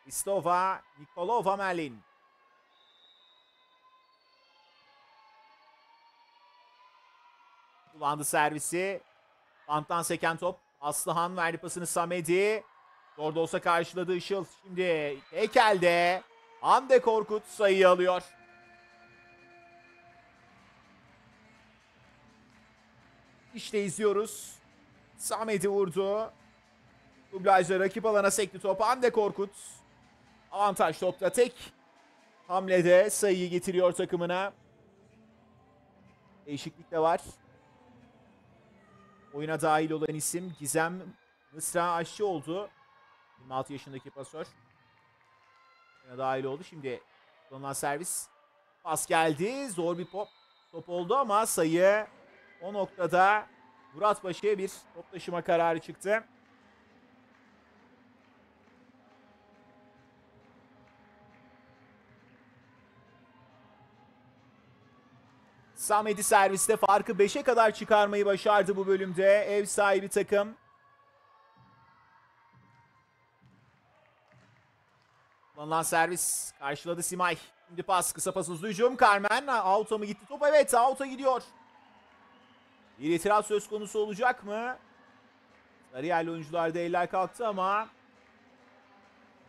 Ristova, Nikolova, Merlin. Kullandı servisi. Banttan seken top. Aslıhan verdi pasını Samedi. Orada olsa karşıladı Işıl. Şimdi Ekel'de Hande Korkut sayıyı alıyor. İşte izliyoruz. Samedi vurdu. Dublajla rakip alana sekti top. Hande Korkut. Avantaj topta tek hamlede sayıyı getiriyor takımına. Değişiklik de var. Oyuna dahil olan isim Gizem Mısraaşçı oldu. 26 yaşındaki pasör. Oyuna dahil oldu. Şimdi kullanılan servis. Pas geldi. Zor bir top oldu ama sayı o noktada Muratpaşa'ya bir top taşıma kararı çıktı. Samedi serviste farkı 5'e kadar çıkarmayı başardı bu bölümde ev sahibi takım. Kullanılan servis karşıladı Simay. Şimdi pas, kısa pas, hızlı hücum. Carmen out'a mı gitti top? Evet, out'a gidiyor. Bir itiraz söz konusu olacak mı? Sarıyerli oyuncularda eller kalktı ama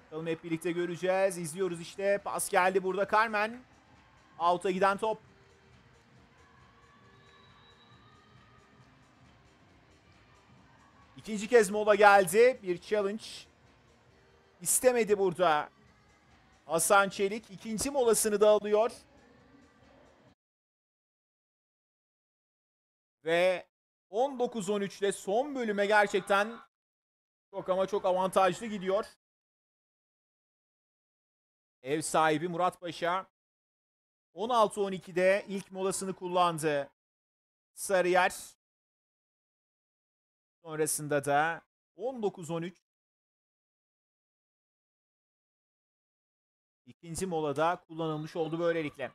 bakalım, hep birlikte göreceğiz. İzliyoruz işte. Pas geldi burada Carmen. Out'a giden top. İkinci kez mola geldi. Bir challenge istemedi burada. Hasan Çelik ikinci molasını da alıyor. Ve 19-13'te son bölüme gerçekten çok ama çok avantajlı gidiyor. Ev sahibi Muratpaşa 16-12'de ilk molasını kullandı. Sarıyer. Sonrasında da 19-13. İkinci molada kullanılmış oldu böylelikle.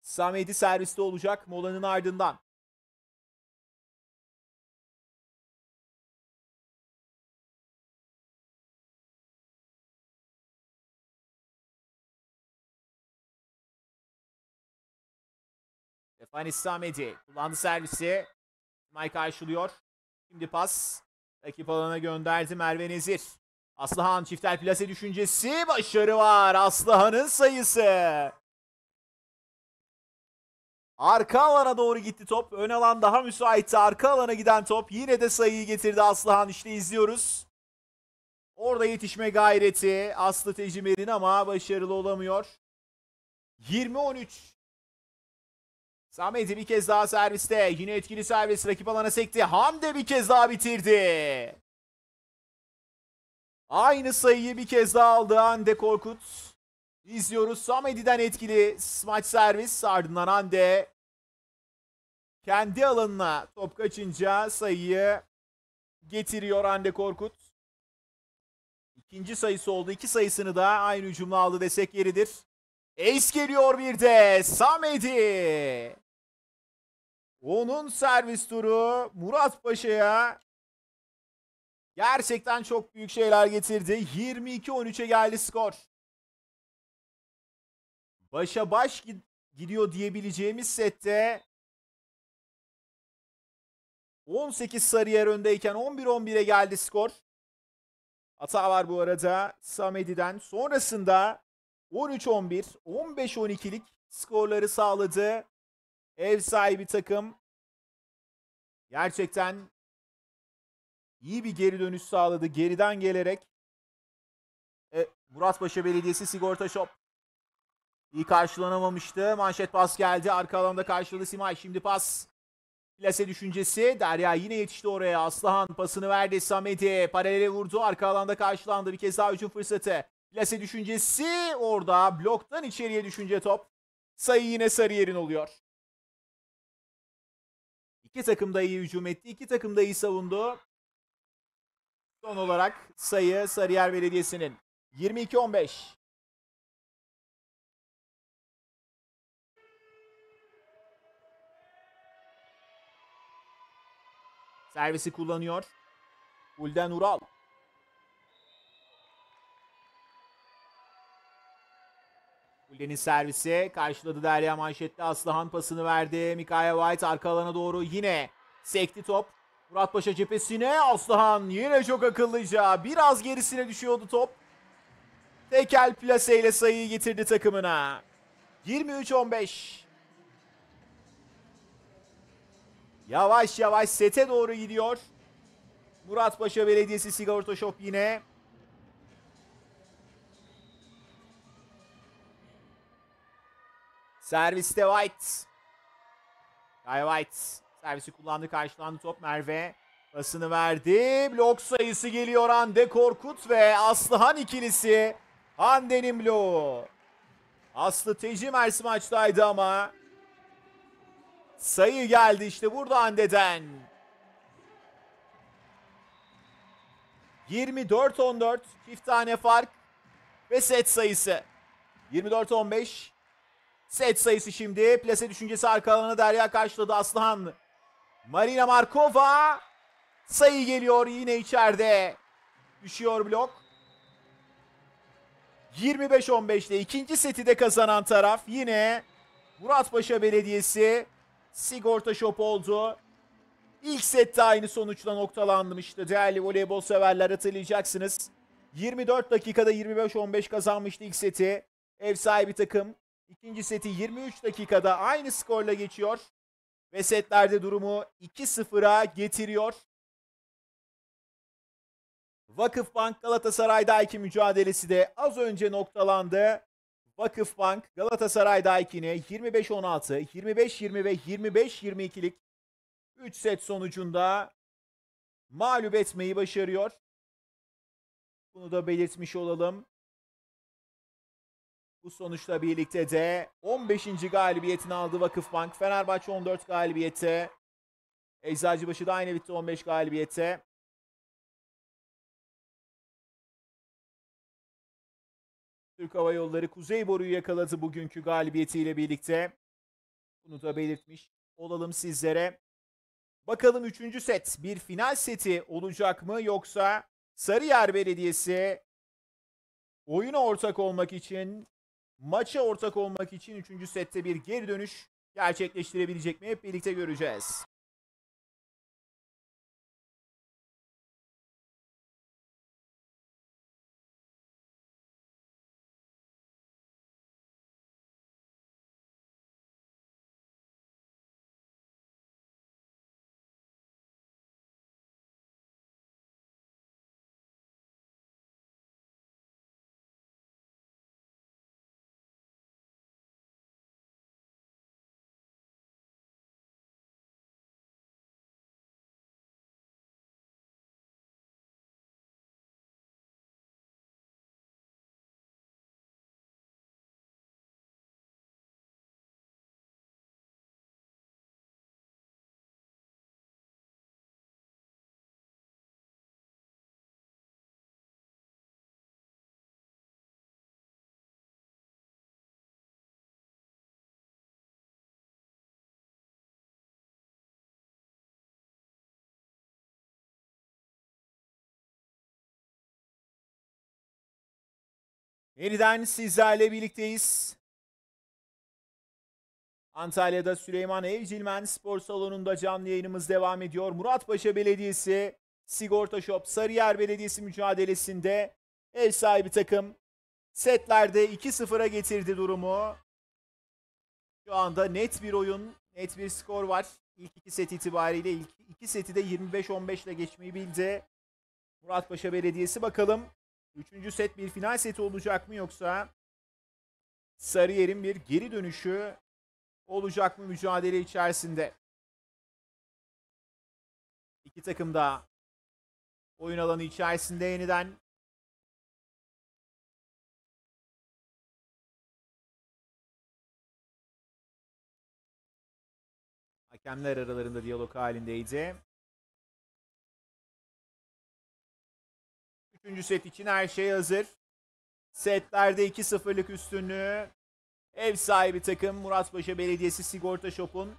Samedi serviste olacak molanın ardından. Stefani Samedi kullandı servisi. May karşılıyor. Şimdi pas. Rakip alana gönderdi Merve Nezir. Aslıhan çiftel plase düşüncesi. Başarı var. Aslıhan'ın sayısı. Arka alana doğru gitti top. Ön alan daha müsaitti. Arka alana giden top yine de sayıyı getirdi Aslıhan. İşte izliyoruz. Orada yetişme gayreti Aslı Tecimer'in ama başarılı olamıyor. 20-13. Samedi bir kez daha serviste. Yine etkili servis. Rakip alana sekti. Hande bir kez daha bitirdi. Aynı sayıyı bir kez daha aldı Hande Korkut. İzliyoruz. Samedi'den etkili maç servis. Ardından Hande kendi alanına top kaçınca sayıyı getiriyor Hande Korkut. İkinci sayısı oldu. İki sayısını da aynı hücumla aldı desek yeridir. Ace geliyor bir de. Samedi. Onun servis turu Muratpaşa'ya gerçekten çok büyük şeyler getirdi. 22-13'e geldi skor. Başa baş gidiyor diyebileceğimiz sette 18 Sarıyer öndeyken 11-11'e geldi skor. Hata var bu arada Samedi'den. Sonrasında 13-11, 15-12'lik skorları sağladı ev sahibi takım. Gerçekten iyi bir geri dönüş sağladı geriden gelerek. Muratpaşa Belediyesi Sigorta Shop iyi karşılanamamıştı. Manşet pas geldi. Arka alanda karşıladı Simay. Şimdi pas. Plase düşüncesi. Derya yine yetişti oraya. Aslıhan pasını verdi. Samedi paralele vurdu. Arka alanda karşılandı. Bir kez daha hücum fırsatı. Plase düşüncesi orada. Bloktan içeriye düşünce top. Sayı yine Sarıyer'in oluyor. İki takım da iyi hücum etti. İki takım da iyi savundu. Son olarak sayı Sarıyer Belediyesi'nin. 22-15. Servisi kullanıyor. Fulden Ural. Fulden'in servisi karşıladı Derya manşetli. Aslıhan pasını verdi. Mikhail White arka alana doğru yine sekti top. Muratpaşa cephesine. Aslıhan yine çok akıllıca. Biraz gerisine düşüyordu top. Tekel plaseyle sayıyı getirdi takımına. 23-15. Yavaş yavaş sete doğru gidiyor. Muratpaşa Belediyesi Sigorta Shop yine. Serviste White. Guy White servisi kullandı, karşılandı top. Merve pasını verdi. Blok sayısı geliyor Hande Korkut ve Aslıhan ikilisi. Hande'nin bloğu. Aslı Tecimer maçtaydı ama sayı geldi işte burada Hande'den. 24-14 çift tane fark ve set sayısı. 24-15 set sayısı şimdi. Plase düşüncesi arka alana Derya karşıladı. Aslıhan. Marina Markova sayı geliyor yine içeride. Düşüyor blok. 25-15'te ikinci seti de kazanan taraf yine Muratpaşa Belediyesi Sigorta Shop oldu. İlk sette aynı sonuçla noktalanmıştı. Değerli voleybol severler hatırlayacaksınız. 24 dakikada 25-15 kazanmıştı ilk seti. Ev sahibi takım. İkinci seti 23 dakikada aynı skorla geçiyor. Ve setlerde durumu 2-0'a getiriyor. Vakıfbank Galatasaray Daikin mücadelesi de az önce noktalandı. Vakıfbank Galatasaray Daikin'e 25-16, 25-20 ve 25-22'lik 3 set sonucunda mağlup etmeyi başarıyor. Bunu da belirtmiş olalım. Bu sonuçla birlikte de 15. galibiyetini aldı Vakıfbank. Fenerbahçe 14 galibiyette. Eczacıbaşı da aynı bitti 15 galibiyette. Türk Hava Yolları Kuzey Boru'yu yakaladı bugünkü galibiyetiyle birlikte. Bunu da belirtmiş olalım sizlere. Bakalım 3. set bir final seti olacak mı, yoksa Sarıyer Belediyesi oyuna ortak olmak için, maça ortak olmak için 3. sette bir geri dönüş gerçekleştirebilecek mi? Hep birlikte göreceğiz. Yeniden sizlerle birlikteyiz. Antalya'da Süleyman Evcilmen Spor Salonu'nda canlı yayınımız devam ediyor. Muratpaşa Belediyesi Sigorta Shop Sarıyer Belediyesi mücadelesinde ev sahibi takım setlerde 2-0'a getirdi durumu. Şu anda net bir oyun, net bir skor var. İlk iki set itibariyle ilk iki seti de 25-15 ile geçmeyi bildi Muratpaşa Belediyesi. Bakalım 3. set bir final seti olacak mı, yoksa Sarıyer'in bir geri dönüşü olacak mı mücadele içerisinde? İki takım da oyun alanı içerisinde yeniden. Hakemler aralarında diyalog halindeydi. 3. set için her şey hazır. Setlerde 2-0'lık üstünlüğü ev sahibi takım Muratpaşa Belediyesi Sigorta Shop'un.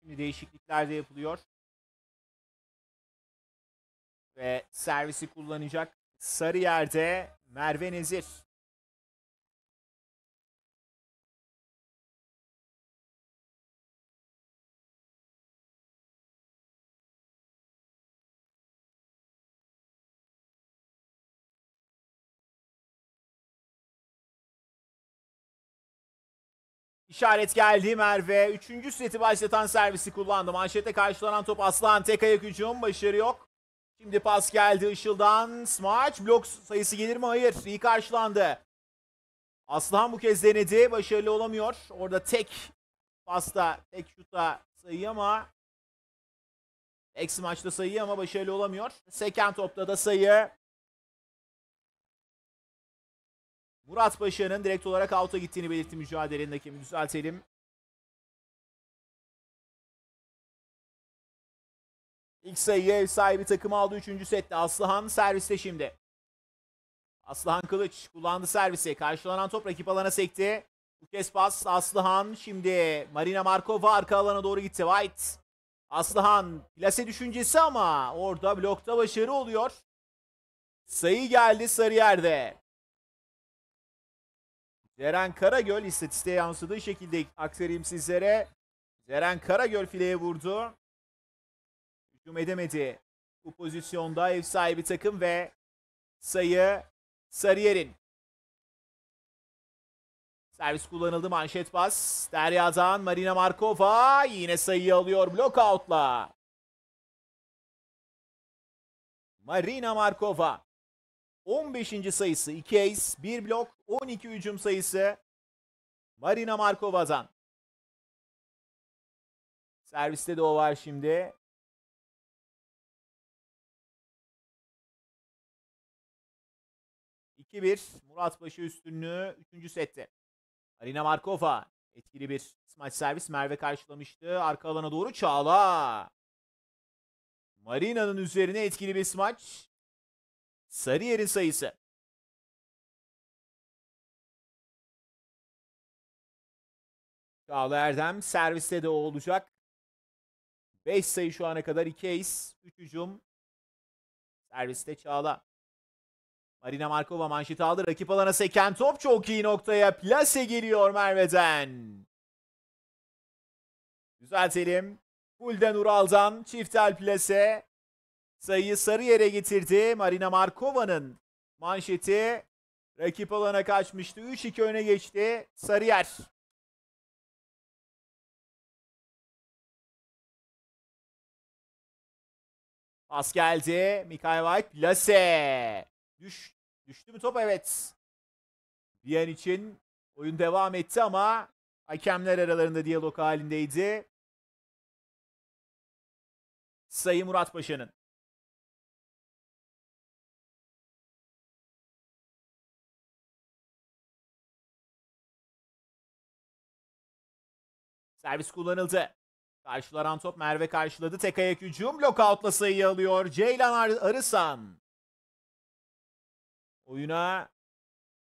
Şimdi değişiklikler de yapılıyor. Ve servisi kullanacak Sarıyer'de Merve Nezir. İşaret geldi Merve. 3. seti başlatan servisi kullandı. Manşette karşılanan top Aslıhan, tek ayak hücum, başarı yok. Şimdi pas geldi Işıl'dan. Smaç blok sayısı gelir mi? Hayır. İyi karşılandı. Aslıhan bu kez denedi. Başarılı olamıyor. Orada tek pasta, tek şuta sayı ama eksi maçta sayı ama başarılı olamıyor. Seken topta da sayı. Murat Paşa'nın direkt olarak out'a gittiğini belirtti mücadelenin hakemi. Düzeltelim. İlk sayıyı ev sahibi takım aldı 3. sette. Aslıhan serviste şimdi. Aslıhan Kılıç kullandı servisi. Karşılanan top rakip alana sekti. Bu kez pas Aslıhan, şimdi Marina Markova arka alana doğru gitti. White. Aslıhan plase düşüncesi ama orada blokta başarı oluyor. Sayı geldi Sarıyer'de. Ceren Karagöl istatistiğe yansıdığı şekilde aktarayım sizlere. Ceren Karagöl fileye vurdu. Hücum edemedi. Bu pozisyonda ev sahibi takım ve sayı Sarıyer'in. Servis kullanıldı, manşet pas. Derya'dan Marina Markova yine sayıyı alıyor blokoutla. Marina Markova 15. sayısı, 2 ace, 1 blok, 12 hücum sayısı Marina Markova'dan. Serviste de o var şimdi. Muratpaşa üstünlüğü 3. sette. Marina Markova etkili bir smaç servis. Merve karşılamıştı. Arka alana doğru Çağla. Marina'nın üzerine etkili bir smaç. Sarıyer'in sayısı. Çağla Erdem serviste de o olacak. 5 sayı şu ana kadar, 2 ace, 3 hücum. Serviste Çağla. Marina Markova manşeti aldı. Rakip alana seken top çok iyi noktaya. Plase geliyor Merve'den. Düzeltelim. Fulden Ural'dan çiftel plase. Sayıyı Sarıyer'e getirdi. Marina Markova'nın manşeti rakip alana kaçmıştı. 3-2 öne geçti Sarıyer. Pas geldi. Mikhail White plase. Düştü mü top? Evet. Bir an için oyun devam etti ama hakemler aralarında diyalog halindeydi. Sayı Muratpaşa'nın. Servis kullanıldı. Karşılanan top, Merve karşıladı. Tek ayak hücum. Blokoutla sayıyı alıyor Ceylan Arısan. Oyuna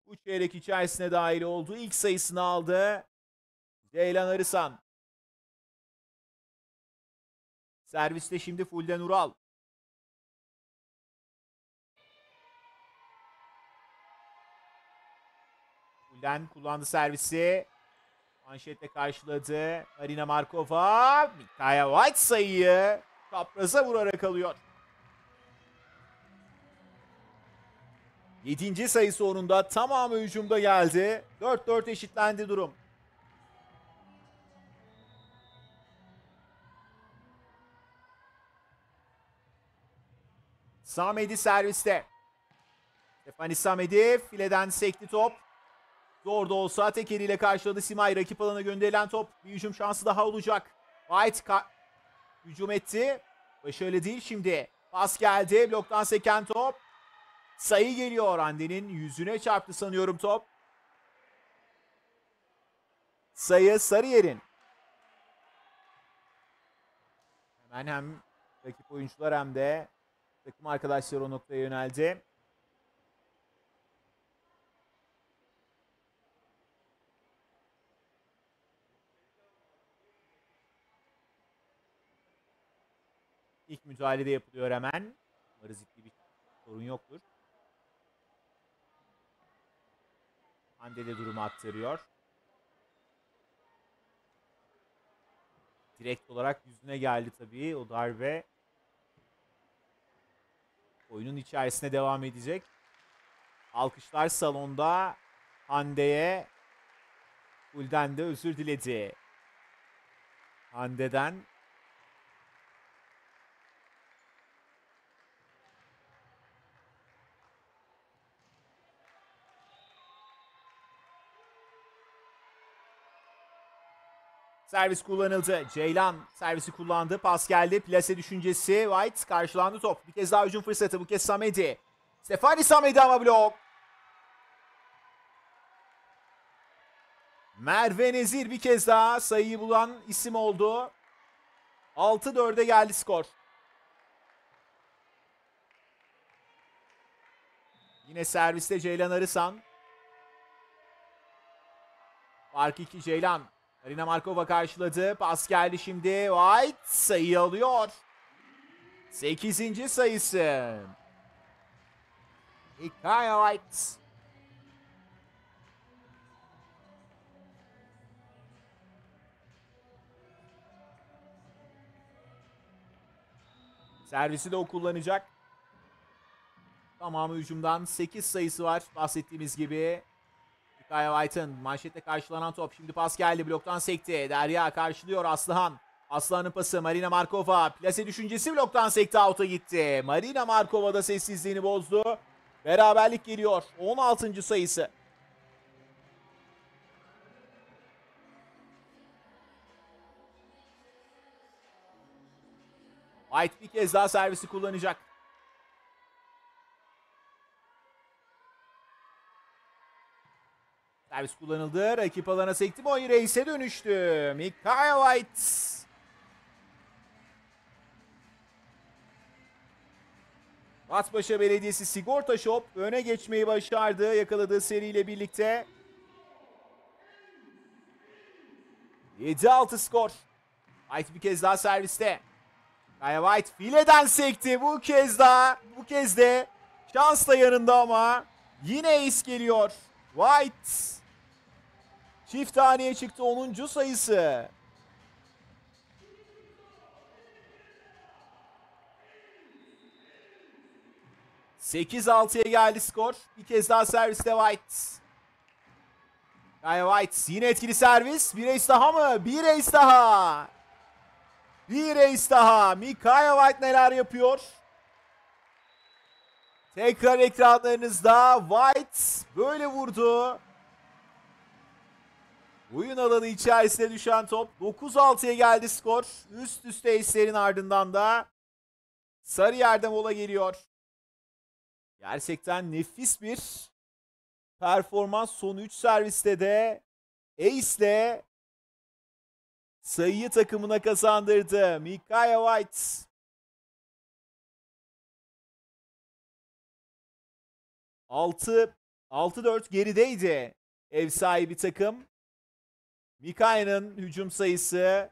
bu çeyrek içerisine dahil oldu. İlk sayısını aldı Ceylan Arısan. Serviste şimdi Fulden Ural. Fulden kullandı servisi. Manşetle karşıladı. Marina Markova. Mikaya White sayıyı kapraza vurarak alıyor. 7. sayısı onun da, tamamı hücumda geldi. 4-4 eşitlendi durum. Samedi serviste. Stefani Samedi fileden sekti top. Zor da olsa tek eliyle karşıladı Simay. Rakip alana gönderilen top. Bir hücum şansı daha olacak. White hücum etti. Başarılı değil şimdi. Pas geldi. Bloktan seken top. Sayı geliyor. Hande'nin yüzüne çarptı sanıyorum top. Sayı Sarıyer'in. Hemen hem rakip oyuncular hem de takım arkadaşları o noktaya yöneldi. İlk müdahalede yapılıyor hemen. Umarız ilk bir sorun yoktur. Hande de durumu aktarıyor. Direkt olarak yüzüne geldi tabii o darbe. Oyunun içerisine devam edecek. Alkışlar salonda Hande'ye. Fulden de özür diledi. Hande'den. Servis kullanıldı. Ceylan servisi kullandı. Pas geldi. Plase düşüncesi. White karşılandı top. Bir kez daha hücum fırsatı. Bu kez Samedi. Stefani Samedi ama blok. Merve Nezir bir kez daha sayıyı bulan isim oldu. 6-4'e geldi skor. Yine serviste Ceylan Arısan. Fark 2 Ceylan. Marina Markova karşıladı. Pas geldi şimdi. White sayı alıyor. 8. sayısı. Hikaya White. Servisi de o kullanacak. Tamamı hücumdan. 8 sayısı var bahsettiğimiz gibi. Mikhail White'ın manşette karşılanan top. Şimdi pas geldi, bloktan sekti. Derya karşılıyor Aslıhan. Aslıhan'ın pası Marina Markova. Plase düşüncesi, bloktan sekti, out'a gitti. Marina Markova da sessizliğini bozdu. Beraberlik geliyor. 16. sayısı. White bir kez daha servisi kullanacak. Servis kullanıldı. Rakip alana sekti. Boy reise dönüştü. Mikhail White. Muratpaşa Belediyesi Sigorta Shop öne geçmeyi başardı yakaladığı seriyle birlikte. 7-6 skor. White bir kez daha serviste. Kaya White fileden sekti. Bu kez de şans da yanında ama yine ace geliyor. White çift taneye çıktı, 10. sayısı. ...8-6'ya geldi skor. Bir kez daha serviste White. Kaya White yine etkili servis. Bir ace daha mı? Bir ace daha. Bir ace daha. Mikhail White neler yapıyor? Tekrar ekranlarınızda White böyle vurdu. Oyun alanı içerisine düşen top. 9-6'ya geldi skor. Üst üste ace'lerin ardından da Sarıyer'de mola geliyor. Gerçekten nefis bir performans. Son 3 serviste de ace'le sayıyı takımına kazandırdı Mikhail White. ...6-4 gerideydi ev sahibi takım. Mikhail'in hücum sayısı,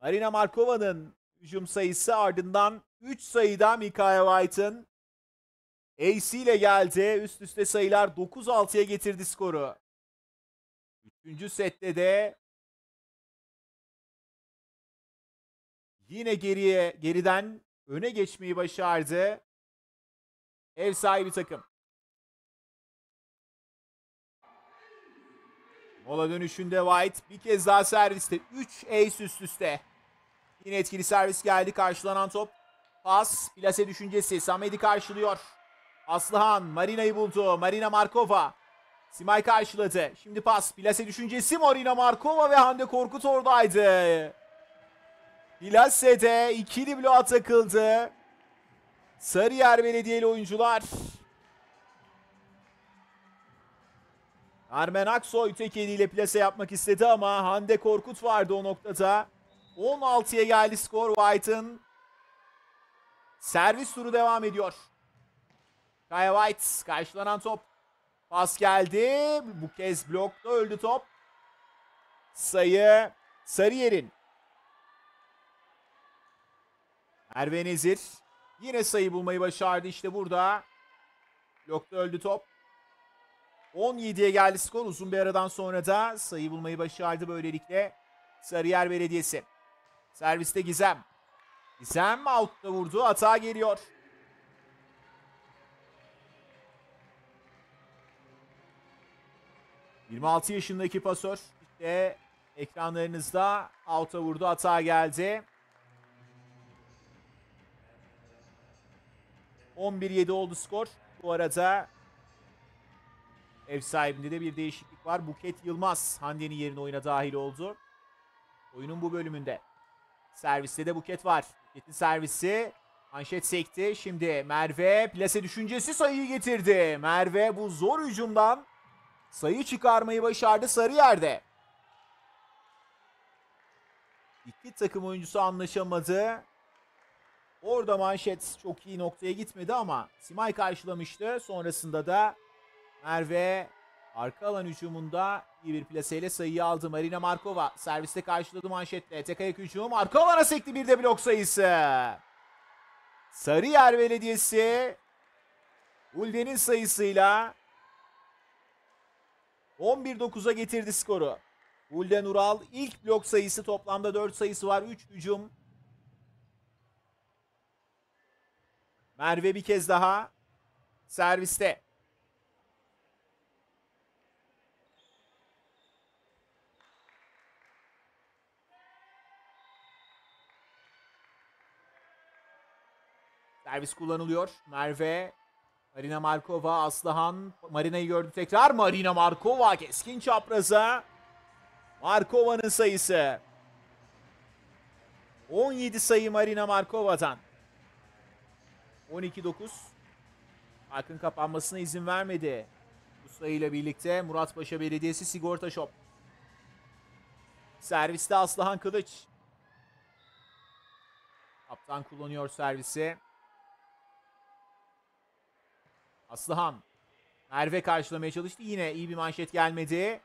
Marina Markova'nın hücum sayısı, ardından 3 sayıda Mikhail White'ın AC ile geldi. Üst üste sayılar 9-6'ya getirdi skoru. 3. sette de yine geriden öne geçmeyi başardı ev sahibi takım. Mola dönüşünde White bir kez daha serviste. 3 ace üst üste. Yine etkili servis geldi. Karşılanan top. Pas. Plase düşüncesi. Samedi karşılıyor. Aslıhan Marina'yı buldu. Marina Markova. Simay karşıladı. Şimdi pas. Plase düşüncesi. Marina Markova ve Hande Korkut oradaydı. Plase'de ikili bloğa takıldı Sarıyer Belediyeli oyuncular. Karmen Aksoy tek eliyle plase yapmak istedi ama Hande Korkut vardı o noktada. 16'ya geldi skor. White'ın servis turu devam ediyor. Kaya White karşılanan top. Pas geldi. Bu kez blokta öldü top. Sayı Sarıyer'in. Merve Nezir yine sayı bulmayı başardı. İşte burada blokta öldü top. 17'ye geldi skor. Uzun bir aradan sonra da sayı bulmayı başardı böylelikle Sarıyer Belediyesi. Serviste Gizem. Gizem out'ta vurdu. Hata geliyor. ...26 yaşındaki pasör. İşte ekranlarınızda out'a vurdu. Hata geldi. 11-7 oldu skor. Bu arada ev sahibinde de bir değişiklik var. Buket Yılmaz Hande'nin yerine oyuna dahil oldu. Oyunun bu bölümünde. Serviste de Buket var. Buket'in servisi. Manşet sekti. Şimdi Merve plase düşüncesi sayıyı getirdi. Merve bu zor hücumdan sayı çıkarmayı başardı Sarıyer'de. İki takım oyuncusu anlaşamadı. Orada manşet çok iyi noktaya gitmedi ama Simay karşılamıştı. Sonrasında da Merve arka alan hücumunda iyi bir plaseyle sayıyı aldı. Marina Markova serviste karşıladı manşetle. Tek ayak hücum. Arka alana sekti, bir de blok sayısı. Sarıyer Belediyesi Ulden'in sayısıyla 11-9'a getirdi skoru. Fulden Ural ilk blok sayısı, toplamda 4 sayısı var. 3 hücum. Merve bir kez daha serviste. Servis kullanılıyor. Merve, Marina Markova, Aslıhan. Marina'yı gördü tekrar. Marina Markova keskin çapraza. Markova'nın sayısı. 17 sayı Marina Markova'dan. 12-9. Farkın kapanmasına izin vermedi. Bu sayıyla birlikte Muratpaşa Belediyesi Sigorta Shop. Serviste Aslıhan Kılıç. Kaptan kullanıyor servisi. Aslıhan. Merve karşılamaya çalıştı. Yine iyi bir manşet gelmedi.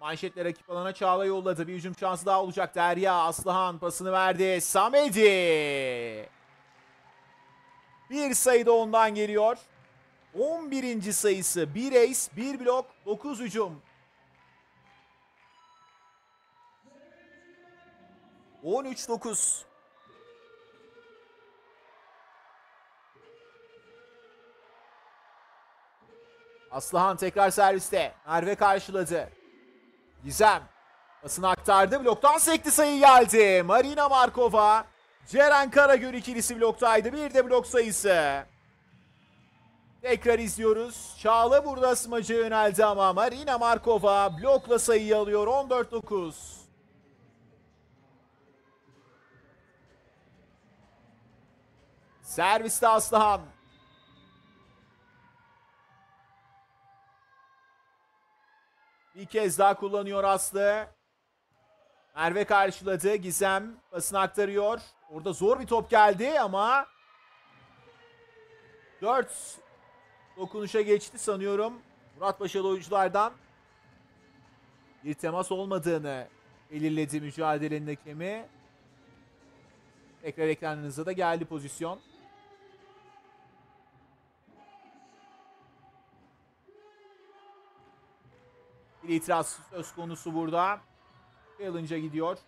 Manşetle rakip alana Çağla yolladı. Bir hücum şansı daha olacak. Derya Aslıhan pasını verdi. Samedi. Bir sayı da ondan geliyor. 11. sayısı. 1 ace, 1 blok, 9 hücum. 13-9. Aslıhan tekrar serviste. Merve karşıladı. Gizem pasını aktardı. Bloktan sekti, sayı geldi. Marina Markova, Ceren Karagöl ikilisi bloktaydı. Bir de blok sayısı. Tekrar izliyoruz. Çağla burada smaca yöneldi ama Marina Markova blokla sayıyı alıyor. 14-9. Serviste Aslıhan. Bir kez daha kullanıyor Aslı. Merve karşıladı. Gizem pasını aktarıyor. Orada zor bir top geldi ama 4 dokunuşa geçti sanıyorum. Muratpaşalı oyunculardan bir temas olmadığını belirledi mücadelenin hakemi. Tekrar ekranınıza da geldi pozisyon. Bir itiraz söz konusu burada. Challenge'a gidiyor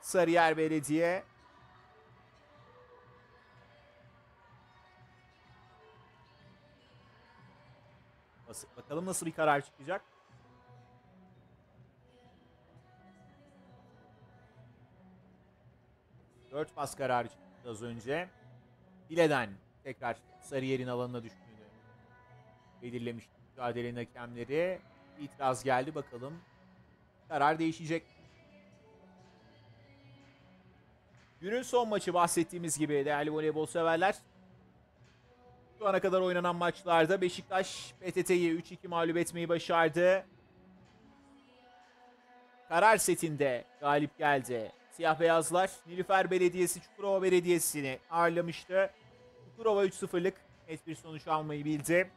Sarıyer Belediye. Bakalım nasıl bir karar çıkacak. Dört pas kararı çıktı az önce. Bile'den tekrar Sarıyer'in alanına düştüğünü belirlemiş mücadelenin hakemleri. İtiraz geldi, bakalım karar değişecek. Günün son maçı bahsettiğimiz gibi değerli voleybol severler. Şu ana kadar oynanan maçlarda Beşiktaş PTT'yi 3-2 mağlup etmeyi başardı. Karar setinde galip geldi. Siyah beyazlar Nilüfer Belediyesi, Çukurova Belediyesi'ni ağırlamıştı. Çukurova 3-0'lık net bir sonuç almayı bildi.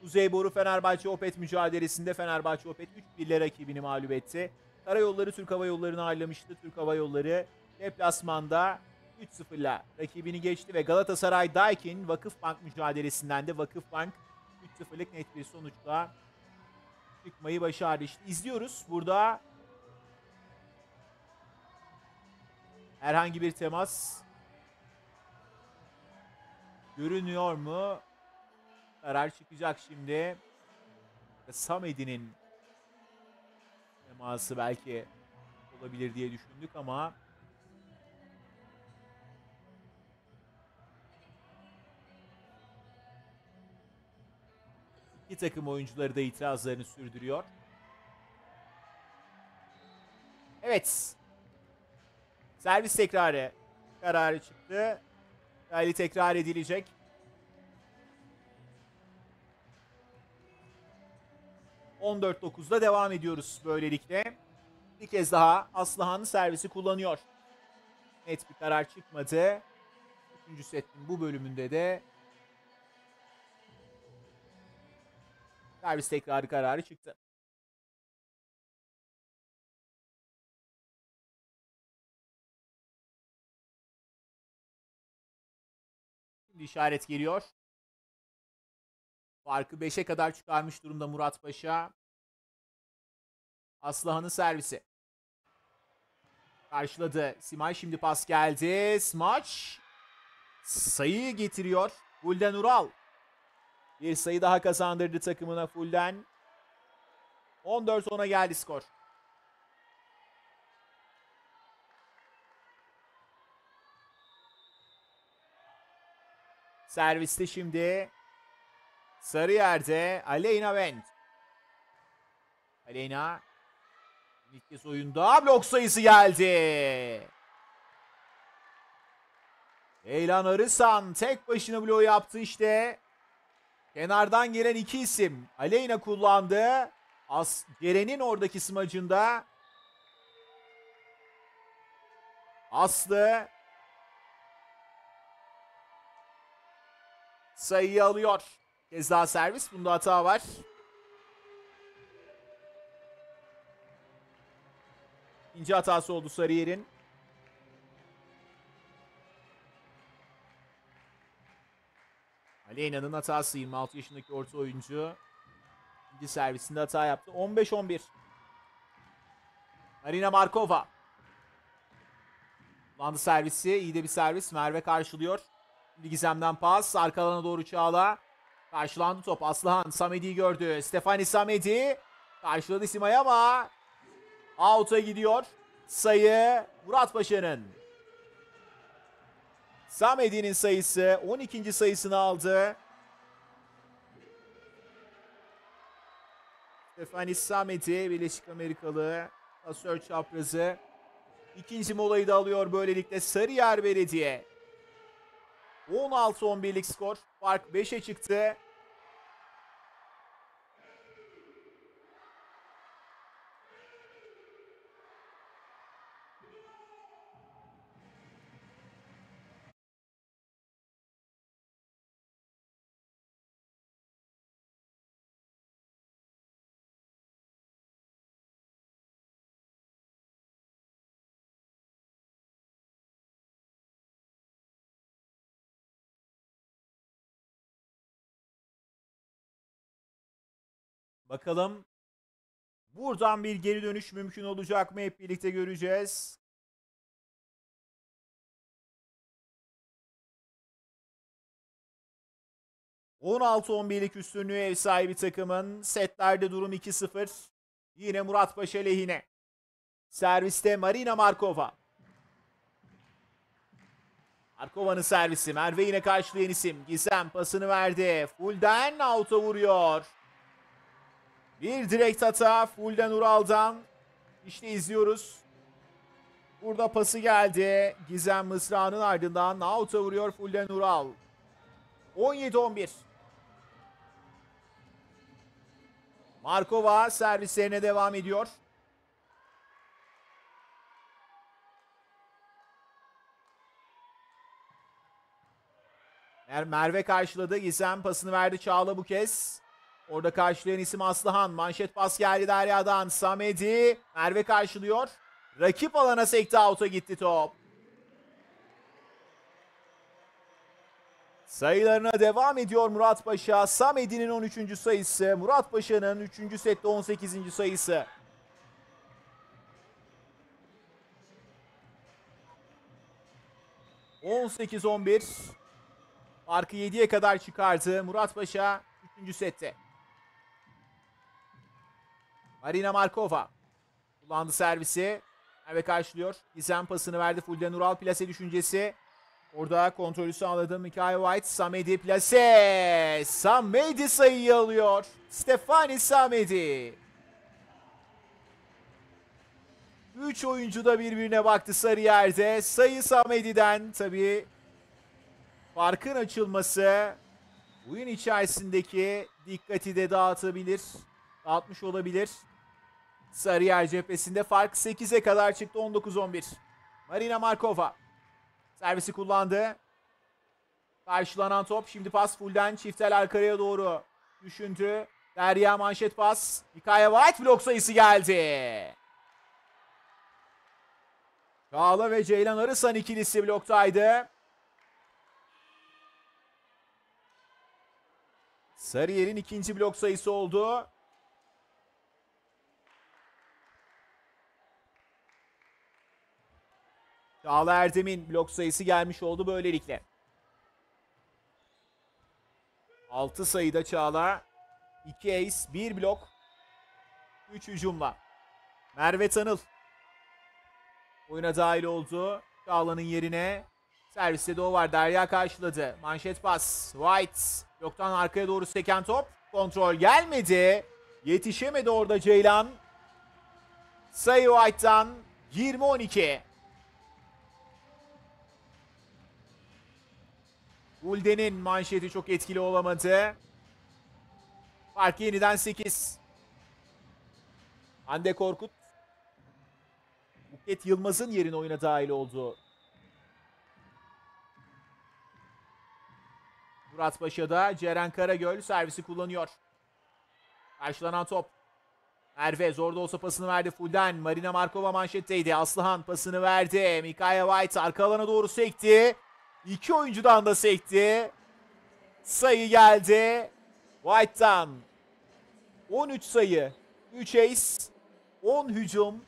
Kuzeyboru Fenerbahçe Opet mücadelesinde Fenerbahçe Opet 3-1'le rakibini mağlup etti. Karayolları Türk Hava Yolları'nı ağırlamıştı. Türk Hava Yolları deplasmanda 3-0'la rakibini geçti ve Galatasaray Daikin Vakıfbank mücadelesinden de Vakıfbank 3-0'lık net bir sonuçla çıkmayı başardı. İşte izliyoruz burada herhangi bir temas görünüyor mu? Karar çıkacak şimdi. Samedi'nin teması belki olabilir diye düşündük ama iki takım oyuncuları da itirazlarını sürdürüyor. Evet. Servis tekrarı kararı çıktı. Rally tekrar edilecek. ...14-9'da devam ediyoruz böylelikle. Bir kez daha Aslıhan servisi kullanıyor. Net bir karar çıkmadı. Üçüncü setin bu bölümünde de servis tekrarı kararı çıktı. Şimdi işaret geliyor. Farkı 5'e kadar çıkarmış durumda Muratpaşa. Aslıhan'ın servisi. Karşıladı. Simay, şimdi pas geldi. Smaç. sayıyı getiriyor Fulden Ural. Bir sayı daha kazandırdı takımına Fulden. 14-10'a geldi skor. Serviste şimdi Sarıyer'de Aleyna Wendt. Aleyna ilk kez oyunda, blok sayısı geldi. Ceylan Arısan tek başına bloğu yaptı işte. Kenardan gelen iki isim. Aleyna kullandı. Ceren'in oradaki smacında Aslı sayıyı alıyor. Kez daha servis. Bunda hata var. İkinci hatası oldu Sarıyer'in. Aleyna'nın hatası. 26 yaşındaki orta oyuncu. İkinci servisinde hata yaptı. 15-11. Marina Markova. Kullandı servisi. İyi de bir servis. Merve karşılıyor. Gizem'den pas. Arka alana doğru Çağla. Karşılandı top. Aslıhan Samedi'yi gördü. Stefani Samedi karşıladı Sima'ya ama out'a gidiyor. Sayı Muratpaşa'nın. Samedi'nin sayısı 12. sayısını aldı. Stefani Samedi, Birleşik Amerikalı pasör çaprazı. İkinci molayı da alıyor böylelikle Sarıyer Belediye. 16-11'lik skor. Fark 5'e çıktı. Bakalım buradan bir geri dönüş mümkün olacak mı? Hep birlikte göreceğiz. ...16-11'lik üstünlüğü ev sahibi takımın. Setlerde durum 2-0. Yine Muratpaşa lehine. Serviste Marina Markova. Markova'nın servisi. Merve yine karşılayan isim. Gizem pasını verdi. Fulden out'a vuruyor. Bir direkt hata Fulden Ural'dan. İşte izliyoruz. Burada pası geldi. Gizem Mısra'nın ardından out'a vuruyor Fulden Ural. 17-11. Markova servislerine devam ediyor. Merve karşıladı. Gizem pasını verdi Çağla bu kez. Orada karşılayan isim Aslıhan. Manşet pas geldi Derya'dan. Samedi. Merve karşılıyor. Rakip alana sekti, out'a gitti top. Sayılarına devam ediyor Muratpaşa. Samedi'nin 13. sayısı. Muratpaşa'nın 3. sette 18. sayısı. ...18-11... Farkı 7'ye kadar çıkardı Muratpaşa 3. sette. Marina Markova kullandı servisi. Merve karşılıyor. Gizem pasını verdi. Fulden Ural plase düşüncesi. Orada kontrolü sağladı Mikhail White. Samedi plase. Samedi sayıyı alıyor. Stefani Samedi. 3 oyuncu da birbirine baktı Sarıyer'de. Sayı Samedi'den. Tabii farkın açılması oyun içerisindeki dikkati de dağıtabilir. Dağıtmış olabilir. Sarıyer cephesinde fark 8'e kadar çıktı. 19-11. Marina Markova servisi kullandı. Karşılanan top. Şimdi pas Fulden. Çiftel arkaya doğru düşündü. Derya manşet pas. Mikaya White, blok sayısı geldi. Çağla ve Ceylan Arısan ikilisi bloktaydı. Sarıyer'in ikinci blok sayısı oldu. Çağla Erdem'in blok sayısı gelmiş oldu böylelikle. 6 sayıda Çağlar. 2 ace, 1 blok, 3 hücumla. Merve Tanıl oyuna dahil oldu. Çağlar'ın yerine serviste de o var. Derya karşıladı. Manşet pas. White. Yoktan arkaya doğru seken top. Kontrol gelmedi. Yetişemedi orada Ceylan. Sayı White'dan 20-12. Fulden'in manşeti çok etkili olamadı. Fark yeniden 8. Hande Korkut. Buket Yılmaz'ın yerine oyuna dahil oldu. Muratpaşa'da Ceren Karagöl servisi kullanıyor. Karşılanan top. Merve zor da olsa pasını verdi Fulden. Marina Markova manşetteydi. Aslıhan pasını verdi. Mikhail White arka alana doğru sekti. İki oyuncudan da sekti. Sayı geldi. White'dan 13 sayı, 3 ace, 10 hücum.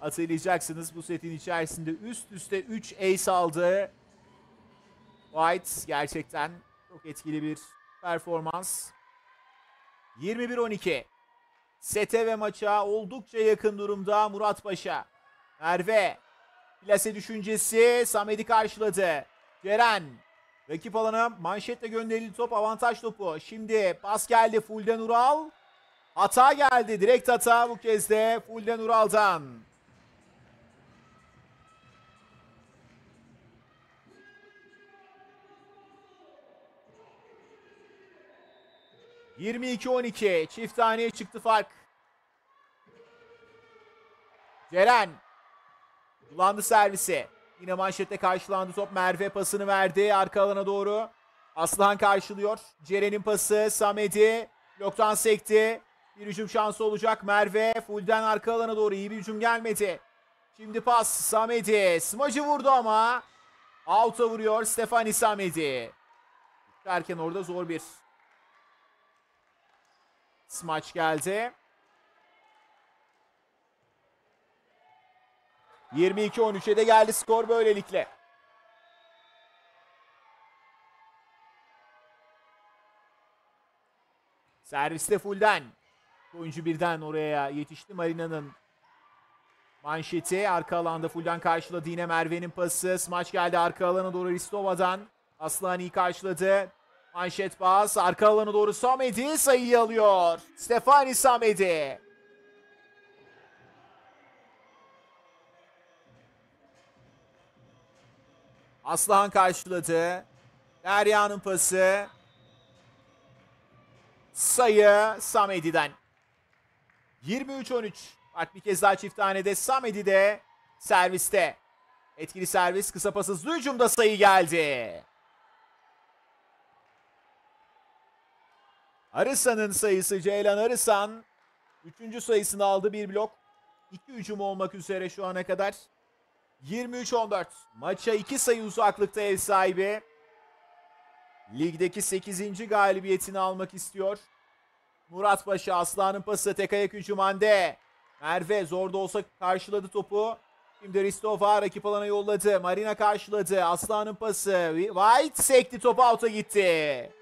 Hatırlayacaksınız bu setin içerisinde üst üste 3 ace aldı. White gerçekten çok etkili bir performans. 21-12. Sete ve maça oldukça yakın durumda Muratpaşa. Merve. Plase düşüncesi. Samedi karşıladı. Ceren. Rakip alana manşetle gönderildi top. Avantaj topu. Şimdi pas geldi Fulden Ural. Hata geldi. Direkt hata bu kez de Fulden Ural'dan. ...22-12... Çift taneye çıktı fark. Ceren... kullandı servisi. Yine manşette karşılandı top. Merve pasını verdi. Arka alana doğru. Aslıhan karşılıyor. Ceren'in pası. Samedi. Bloktan sekti. Bir hücum şansı olacak. Merve. Fulden arka alana doğru. İyi bir hücum gelmedi. Şimdi pas. Samedi. Smacı vurdu ama... out'a vuruyor. Stefani Samedi. Derken orada zor bir... smaç geldi. 22-13'e de geldi skor böylelikle. Serviste Fulden. Oyuncu birden oraya yetişti. Marina'nın manşeti arka alanda Fulden karşıladı. Yine Merve'nin pası. Smaç geldi arka alana doğru Ristova'dan. Aslan iyi karşıladı. Manşet pas. Arka alana doğru Samedi sayıyı alıyor. Stefani Samedi. Aslıhan karşıladı. Derya'nın pası. Sayı Samedi'den. 23-13. Fark bir kez daha çift hanede. Samedi de serviste. Etkili servis. Kısa pas hızlı hücumda sayı geldi. Arısan'ın sayısı Ceylan Arısan. 3. sayısını aldı bir blok. 2 hücum olmak üzere şu ana kadar. 23-14. Maça 2 sayı uzaklıkta ev sahibi. Ligdeki 8. galibiyetini almak istiyor. Muratpaşa Aslan'ın pası tek ayak hücum Hande. Merve zor da olsa karşıladı topu. Şimdi Ristova rakip alana yolladı. Marina karşıladı. Aslan'ın pası. White sekti topu out'a gitti.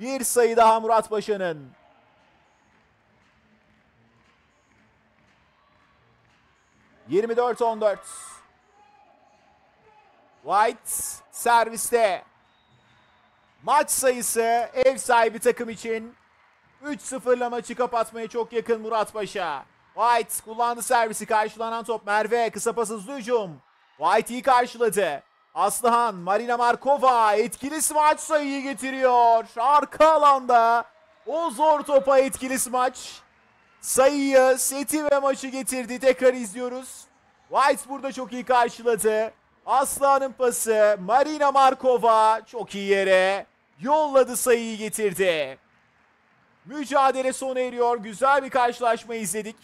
Bir sayı daha Muratpaşa'nın. Paşa'nın. 24-14. White serviste. Maç sayısı ev sahibi takım için 3-0'la maçı kapatmaya çok yakın Muratpaşa. White kullandı servisi, karşılanan top Merve, kısa pas hızlı hücum. White iyi karşıladı. Aslıhan, Marina Markova etkili smaç sayıyı getiriyor. Arka alanda o zor topa etkili smaç sayıyı, seti ve maçı getirdi. Tekrar izliyoruz. White burada çok iyi karşıladı. Aslıhan'ın pası Marina Markova çok iyi yere yolladı, sayıyı getirdi. Mücadele sona eriyor. Güzel bir karşılaşma izledik.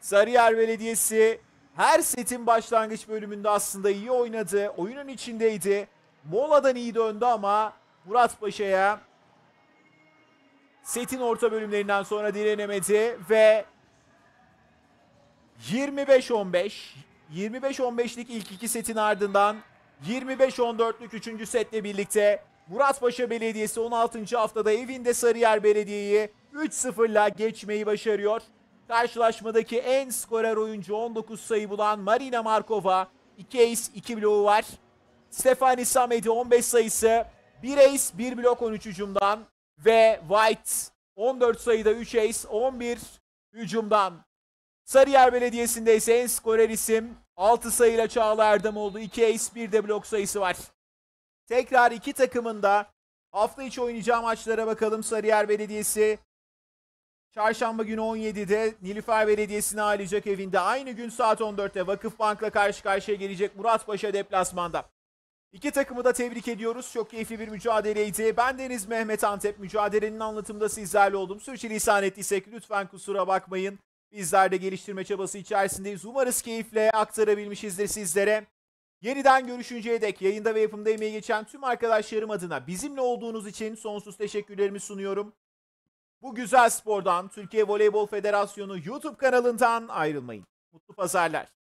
Sarıyer Belediyesi her setin başlangıç bölümünde aslında iyi oynadı. Oyunun içindeydi. Moladan iyi döndü ama Muratpaşa'ya setin orta bölümlerinden sonra direnemedi ve 25-15'lik ilk iki setin ardından 25-14'lük 3. setle birlikte Muratpaşa Belediyesi 16. haftada evinde Sarıyer Belediye'yi 3-0'la geçmeyi başarıyor. Karşılaşmadaki en skorer oyuncu 19 sayı bulan Marina Markova 2 ace 2 bloğu var. Stefani Samedi 15 sayısı 1 ace 1 blok 13 hücumdan ve White 14 sayıda 3 ace 11 hücumdan. Sarıyer Belediyesi'nde ise en skorer isim 6 sayıyla Çağlar Erdem oldu. 2 ace 1 de blok sayısı var. Tekrar iki takımın da hafta içi oynayacağı maçlara bakalım. Sarıyer Belediyesi çarşamba günü 17'de Nilüfer Belediyesi'ni ağırlayacak evinde. Aynı gün saat 14'te Vakıfbank'la karşı karşıya gelecek Muratpaşa deplasmanda. İki takımı da tebrik ediyoruz. Çok keyifli bir mücadeleydi. Ben Deniz Mehmet Antep. Mücadelenin anlatımında sizlerle oldum. Sürçülisan ettiysek lütfen kusura bakmayın. Bizler de geliştirme çabası içerisindeyiz. Umarız keyifle aktarabilmişizdir sizlere. Yeniden görüşünceye dek yayında ve yapımda emeği geçen tüm arkadaşlarım adına bizimle olduğunuz için sonsuz teşekkürlerimi sunuyorum. Bu güzel spordan, Türkiye Voleybol Federasyonu YouTube kanalından ayrılmayın. Mutlu pazarlar.